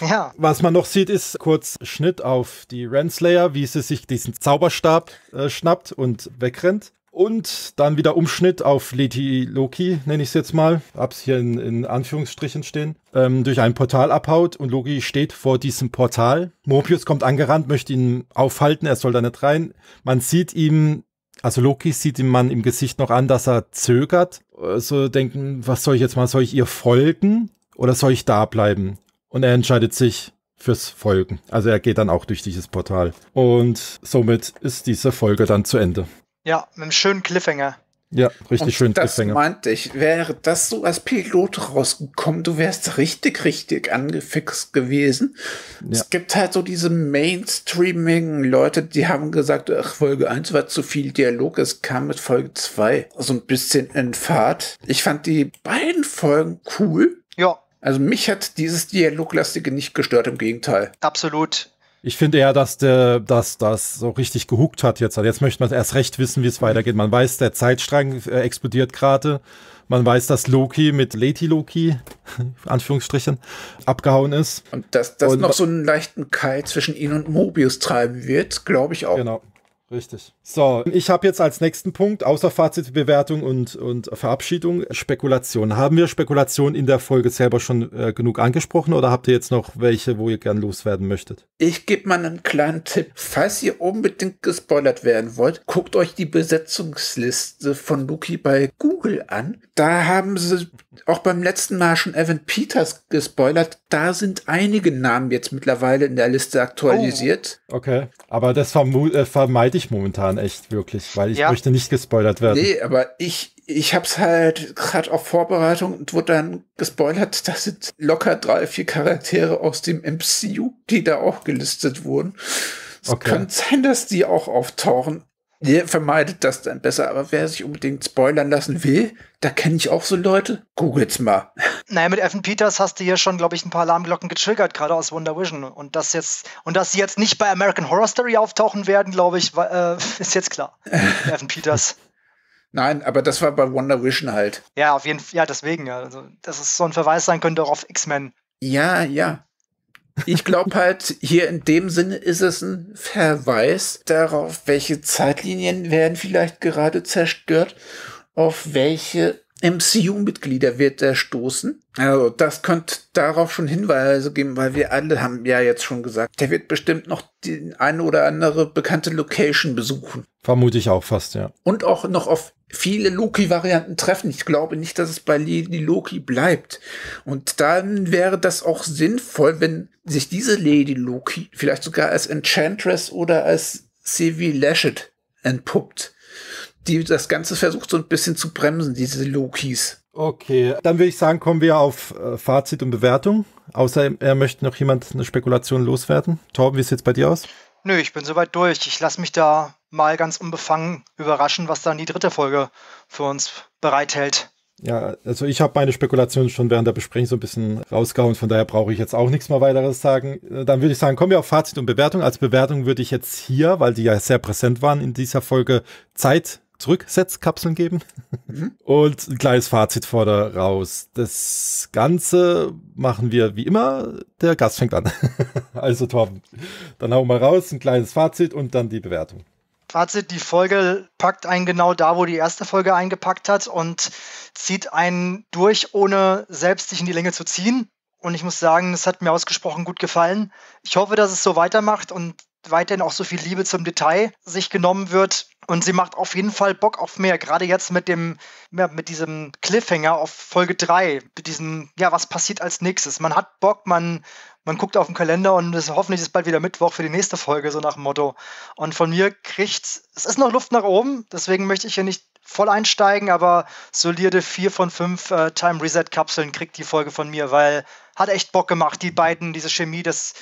Ja. Was man noch sieht, ist kurz Schnitt auf die Renslayer, wie sie sich diesen Zauberstab schnappt und wegrennt. Und dann wieder Umschnitt auf Lady Loki, nenne ich es jetzt mal, hab's hier in Anführungsstrichen stehen, durch ein Portal abhaut und Loki steht vor diesem Portal. Mobius kommt angerannt, möchte ihn aufhalten, er soll da nicht rein. Man sieht ihm, also Loki sieht ihm man im Gesicht noch an, dass er zögert. Also denken, was soll ich jetzt mal, soll ich ihr folgen oder soll ich da bleiben? Und er entscheidet sich fürs Folgen. Also er geht dann auch durch dieses Portal. Und somit ist diese Folge dann zu Ende. Ja, mit einem schönen Cliffhanger. Ja, richtig schön Cliffhanger. Das meinte ich, wäre das so als Pilot rausgekommen, du wärst richtig angefixt gewesen. Ja. Es gibt halt so diese Mainstreaming-Leute, die haben gesagt, ach, Folge 1 war zu viel Dialog, es kam mit Folge 2 so ein bisschen in Fahrt. Ich fand die beiden Folgen cool. Ja. Also mich hat dieses Dialoglastige nicht gestört, im Gegenteil. Absolut. Ich finde eher, dass das so richtig gehuckt hat jetzt. Jetzt möchte man erst recht wissen, wie es weitergeht. Man weiß, der Zeitstrang explodiert gerade. Man weiß, dass Loki mit Lady Loki, Anführungsstrichen, abgehauen ist. Und dass das noch so einen leichten Keil zwischen ihn und Mobius treiben wird, glaube ich auch. Genau, richtig. So, ich habe jetzt als nächsten Punkt, außer Fazitbewertung und Verabschiedung, Spekulation. Haben wir Spekulation in der Folge selber schon genug angesprochen oder habt ihr jetzt noch welche, wo ihr gern loswerden möchtet? Ich gebe mal einen kleinen Tipp. Falls ihr unbedingt gespoilert werden wollt, guckt euch die Besetzungsliste von Loki bei Google an. Da haben sie auch beim letzten Mal schon Evan Peters gespoilert. Da sind einige Namen jetzt mittlerweile in der Liste aktualisiert. Oh. Okay, aber das vermeide ich momentan. Echt, wirklich, weil ich möchte nicht gespoilert werden. Nee, aber ich hab's halt gerade auf Vorbereitung und wurde dann gespoilert, das sind locker 3, 4 Charaktere aus dem MCU, die da auch gelistet wurden. Okay. Es könnte sein, dass die auch auftauchen. Ihr vermeidet das dann besser, aber wer sich unbedingt spoilern lassen will, da kenne ich auch so Leute. Google's mal. Naja, mit Evan Peters hast du hier schon, glaube ich, ein paar Alarmglocken getriggert, gerade aus WandaVision. Und dass sie jetzt nicht bei American Horror Story auftauchen werden, glaube ich, ist jetzt klar. Evan Peters. Nein, aber das war bei WandaVision halt. Ja, auf jeden Fall. Ja, deswegen. Ja. Also, dass es so ein Verweis sein könnte auch auf X-Men. Ja, ja. Ich glaube halt, hier in dem Sinne ist es ein Verweis darauf, welche Zeitlinien werden vielleicht gerade zerstört, auf welche MCU-Mitglieder wird er stoßen. Also das könnte darauf schon Hinweise geben, weil wir alle haben ja jetzt schon gesagt, der wird bestimmt noch die eine oder andere bekannte Location besuchen. Vermute ich auch fast, ja. Und auch noch auf viele Loki-Varianten treffen. Ich glaube nicht, dass es bei Lady Loki bleibt. Und dann wäre das auch sinnvoll, wenn sich diese Lady Loki vielleicht sogar als Enchantress oder als Sylvie Lushton entpuppt, die das Ganze versucht so ein bisschen zu bremsen, diese Lokis. Okay, dann würde ich sagen, kommen wir auf Fazit und Bewertung. Außer er möchte noch jemand eine Spekulation loswerden. Torben, wie sieht es bei dir aus? Nö, ich bin soweit durch. Ich lasse mich da mal ganz unbefangen überraschen, was dann die dritte Folge für uns bereithält. Ja, also ich habe meine Spekulationen schon während der Besprechung so ein bisschen rausgehauen, von daher brauche ich jetzt auch nichts mehr weiteres sagen. Dann würde ich sagen, kommen wir auf Fazit und Bewertung. Als Bewertung würde ich jetzt hier, weil die ja sehr präsent waren in dieser Folge, Zeit-Zurücksetzkapseln geben und ein kleines Fazit voraus. Das Ganze machen wir wie immer, der Gast fängt an. Also Torben, dann hauen wir raus, ein kleines Fazit und dann die Bewertung. Fazit, die Folge packt einen genau da, wo die erste Folge eingepackt hat und zieht einen durch, ohne selbst sich in die Länge zu ziehen. Und ich muss sagen, das hat mir ausgesprochen gut gefallen. Ich hoffe, dass es so weitermacht und weiterhin auch so viel Liebe zum Detail sich genommen wird. Und sie macht auf jeden Fall Bock auf mehr, gerade jetzt mit diesem Cliffhanger auf Folge 3, mit diesem, ja, was passiert als nächstes? Man hat Bock, man guckt auf den Kalender und hoffentlich ist bald wieder Mittwoch für die nächste Folge, so nach dem Motto. Und von mir kriegt's, es ist noch Luft nach oben, deswegen möchte ich hier nicht voll einsteigen, aber solide 4 von 5 Time-Reset-Kapseln kriegt die Folge von mir, weil hat echt Bock gemacht, die beiden, diese Chemie, das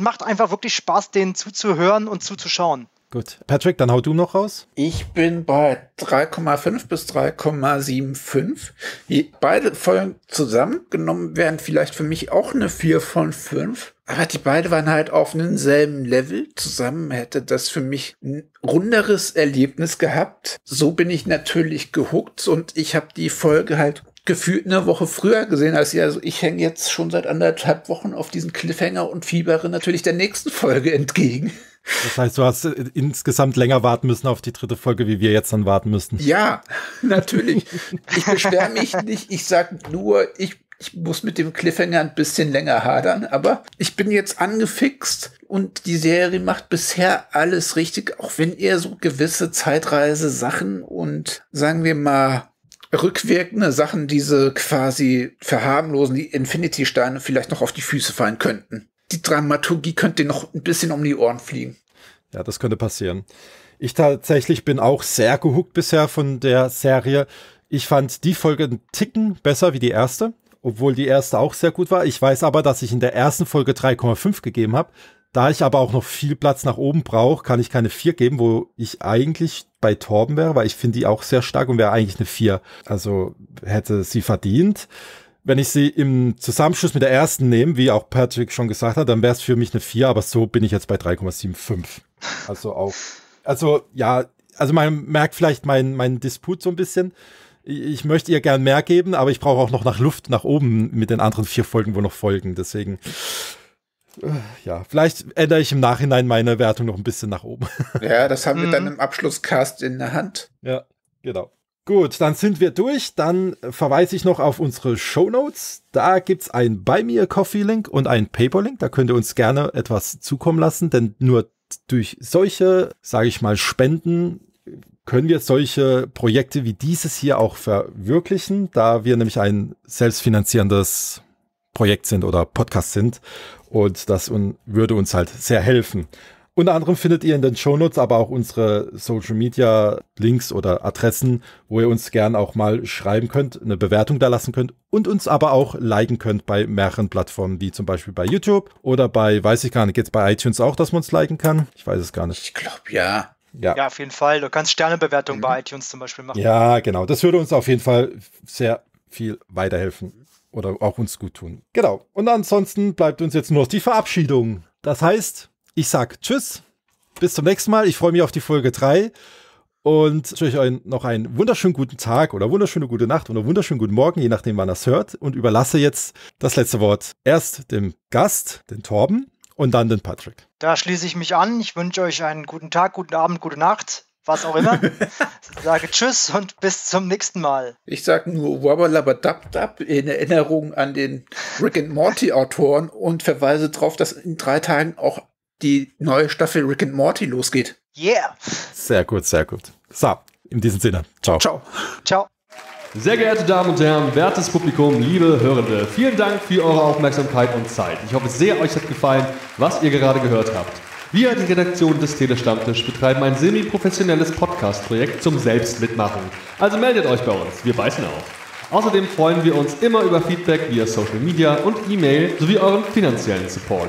macht einfach wirklich Spaß, denen zuzuhören und zuzuschauen. Gut. Patrick, dann hau du noch raus. Ich bin bei 3,5 bis 3,75. Beide Folgen zusammengenommen wären vielleicht für mich auch eine 4 von 5. Aber die beiden waren halt auf einem selben Level. Zusammen hätte das für mich ein runderes Erlebnis gehabt. So bin ich natürlich gehuckt und ich habe die Folge halt gefühlt eine Woche früher gesehen als ihr. Also ich hänge jetzt schon seit 1,5 Wochen auf diesen Cliffhanger und fiebere natürlich der nächsten Folge entgegen. Das heißt, du hast insgesamt länger warten müssen auf die dritte Folge, wie wir jetzt dann warten müssen. Ja, natürlich. Ich beschwere mich nicht. Ich sage nur, ich muss mit dem Cliffhanger ein bisschen länger hadern. Aber ich bin jetzt angefixt und die Serie macht bisher alles richtig, auch wenn ihr so gewisse Zeitreise-Sachen und sagen wir mal rückwirkende Sachen, diese quasi verharmlosen, die Infinity-Steine vielleicht noch auf die Füße fallen könnten. Die Dramaturgie könnte noch ein bisschen um die Ohren fliegen. Ja, das könnte passieren. Ich tatsächlich bin auch sehr gehuckt bisher von der Serie. Ich fand die Folge einen Ticken besser wie die erste, obwohl die erste auch sehr gut war. Ich weiß aber, dass ich in der ersten Folge 3,5 gegeben habe. Da ich aber auch noch viel Platz nach oben brauche, kann ich keine 4 geben, wo ich eigentlich bei Torben wäre, weil ich finde die auch sehr stark und wäre eigentlich eine 4. Also hätte sie verdient. Wenn ich sie im Zusammenschluss mit der ersten nehme, wie auch Patrick schon gesagt hat, dann wäre es für mich eine 4, aber so bin ich jetzt bei 3,75. Also auch. Also ja, also man merkt vielleicht meinen Disput so ein bisschen. Ich möchte ihr gern mehr geben, aber ich brauche auch noch nach Luft nach oben mit den anderen 4 Folgen, wo noch folgen. Deswegen, ja, vielleicht ändere ich im Nachhinein meine Wertung noch ein bisschen nach oben. Ja, das haben wir dann im Abschlusscast in der Hand. Ja, genau. Gut, dann sind wir durch. Dann verweise ich noch auf unsere Shownotes. Da gibt's einen Buy-Me-a-Coffee-Link und einen Paper-Link. Da könnt ihr uns gerne etwas zukommen lassen, denn nur durch solche, sage ich mal, Spenden können wir solche Projekte wie dieses hier auch verwirklichen, da wir nämlich ein selbstfinanzierendes Projekt sind oder Podcast sind und das würde uns halt sehr helfen. Unter anderem findet ihr in den Shownotes aber auch unsere Social-Media-Links oder Adressen, wo ihr uns gern auch mal schreiben könnt, eine Bewertung da lassen könnt und uns aber auch liken könnt bei mehreren Plattformen, wie zum Beispiel bei YouTube oder bei, weiß ich gar nicht, geht's bei iTunes auch, dass man uns liken kann? Ich weiß es gar nicht. Ich glaube, ja. Ja. Ja, auf jeden Fall. Du kannst Sternebewertungen bei iTunes zum Beispiel machen. Ja, genau. Das würde uns auf jeden Fall sehr viel weiterhelfen oder auch uns gut tun. Genau. Und ansonsten bleibt uns jetzt nur noch die Verabschiedung. Das heißt, ich sage tschüss, bis zum nächsten Mal. Ich freue mich auf die Folge 3 und wünsche euch noch einen wunderschönen guten Tag oder wunderschöne gute Nacht oder wunderschönen guten Morgen, je nachdem, wann ihr es hört. Und überlasse jetzt das letzte Wort erst dem Gast, den Torben, und dann den Patrick. Da schließe ich mich an. Ich wünsche euch einen guten Tag, guten Abend, gute Nacht, was auch immer. Ich sage tschüss und bis zum nächsten Mal. Ich sage nur wabba-labba-dab-dab in Erinnerung an den Rick and Morty Autoren und verweise darauf, dass in 3 Tagen auch die neue Staffel Rick and Morty losgeht. Yeah! Sehr gut, sehr gut. So, in diesem Sinne. Ciao. Ciao. Ciao. Sehr geehrte Damen und Herren, wertes Publikum, liebe Hörende, vielen Dank für eure Aufmerksamkeit und Zeit. Ich hoffe sehr, euch hat gefallen, was ihr gerade gehört habt. Wir, die Redaktion des Telestammtisch, betreiben ein semi-professionelles Podcast-Projekt zum Selbstmitmachen. Also meldet euch bei uns, wir beißen auf. Außerdem freuen wir uns immer über Feedback via Social Media und E-Mail sowie euren finanziellen Support.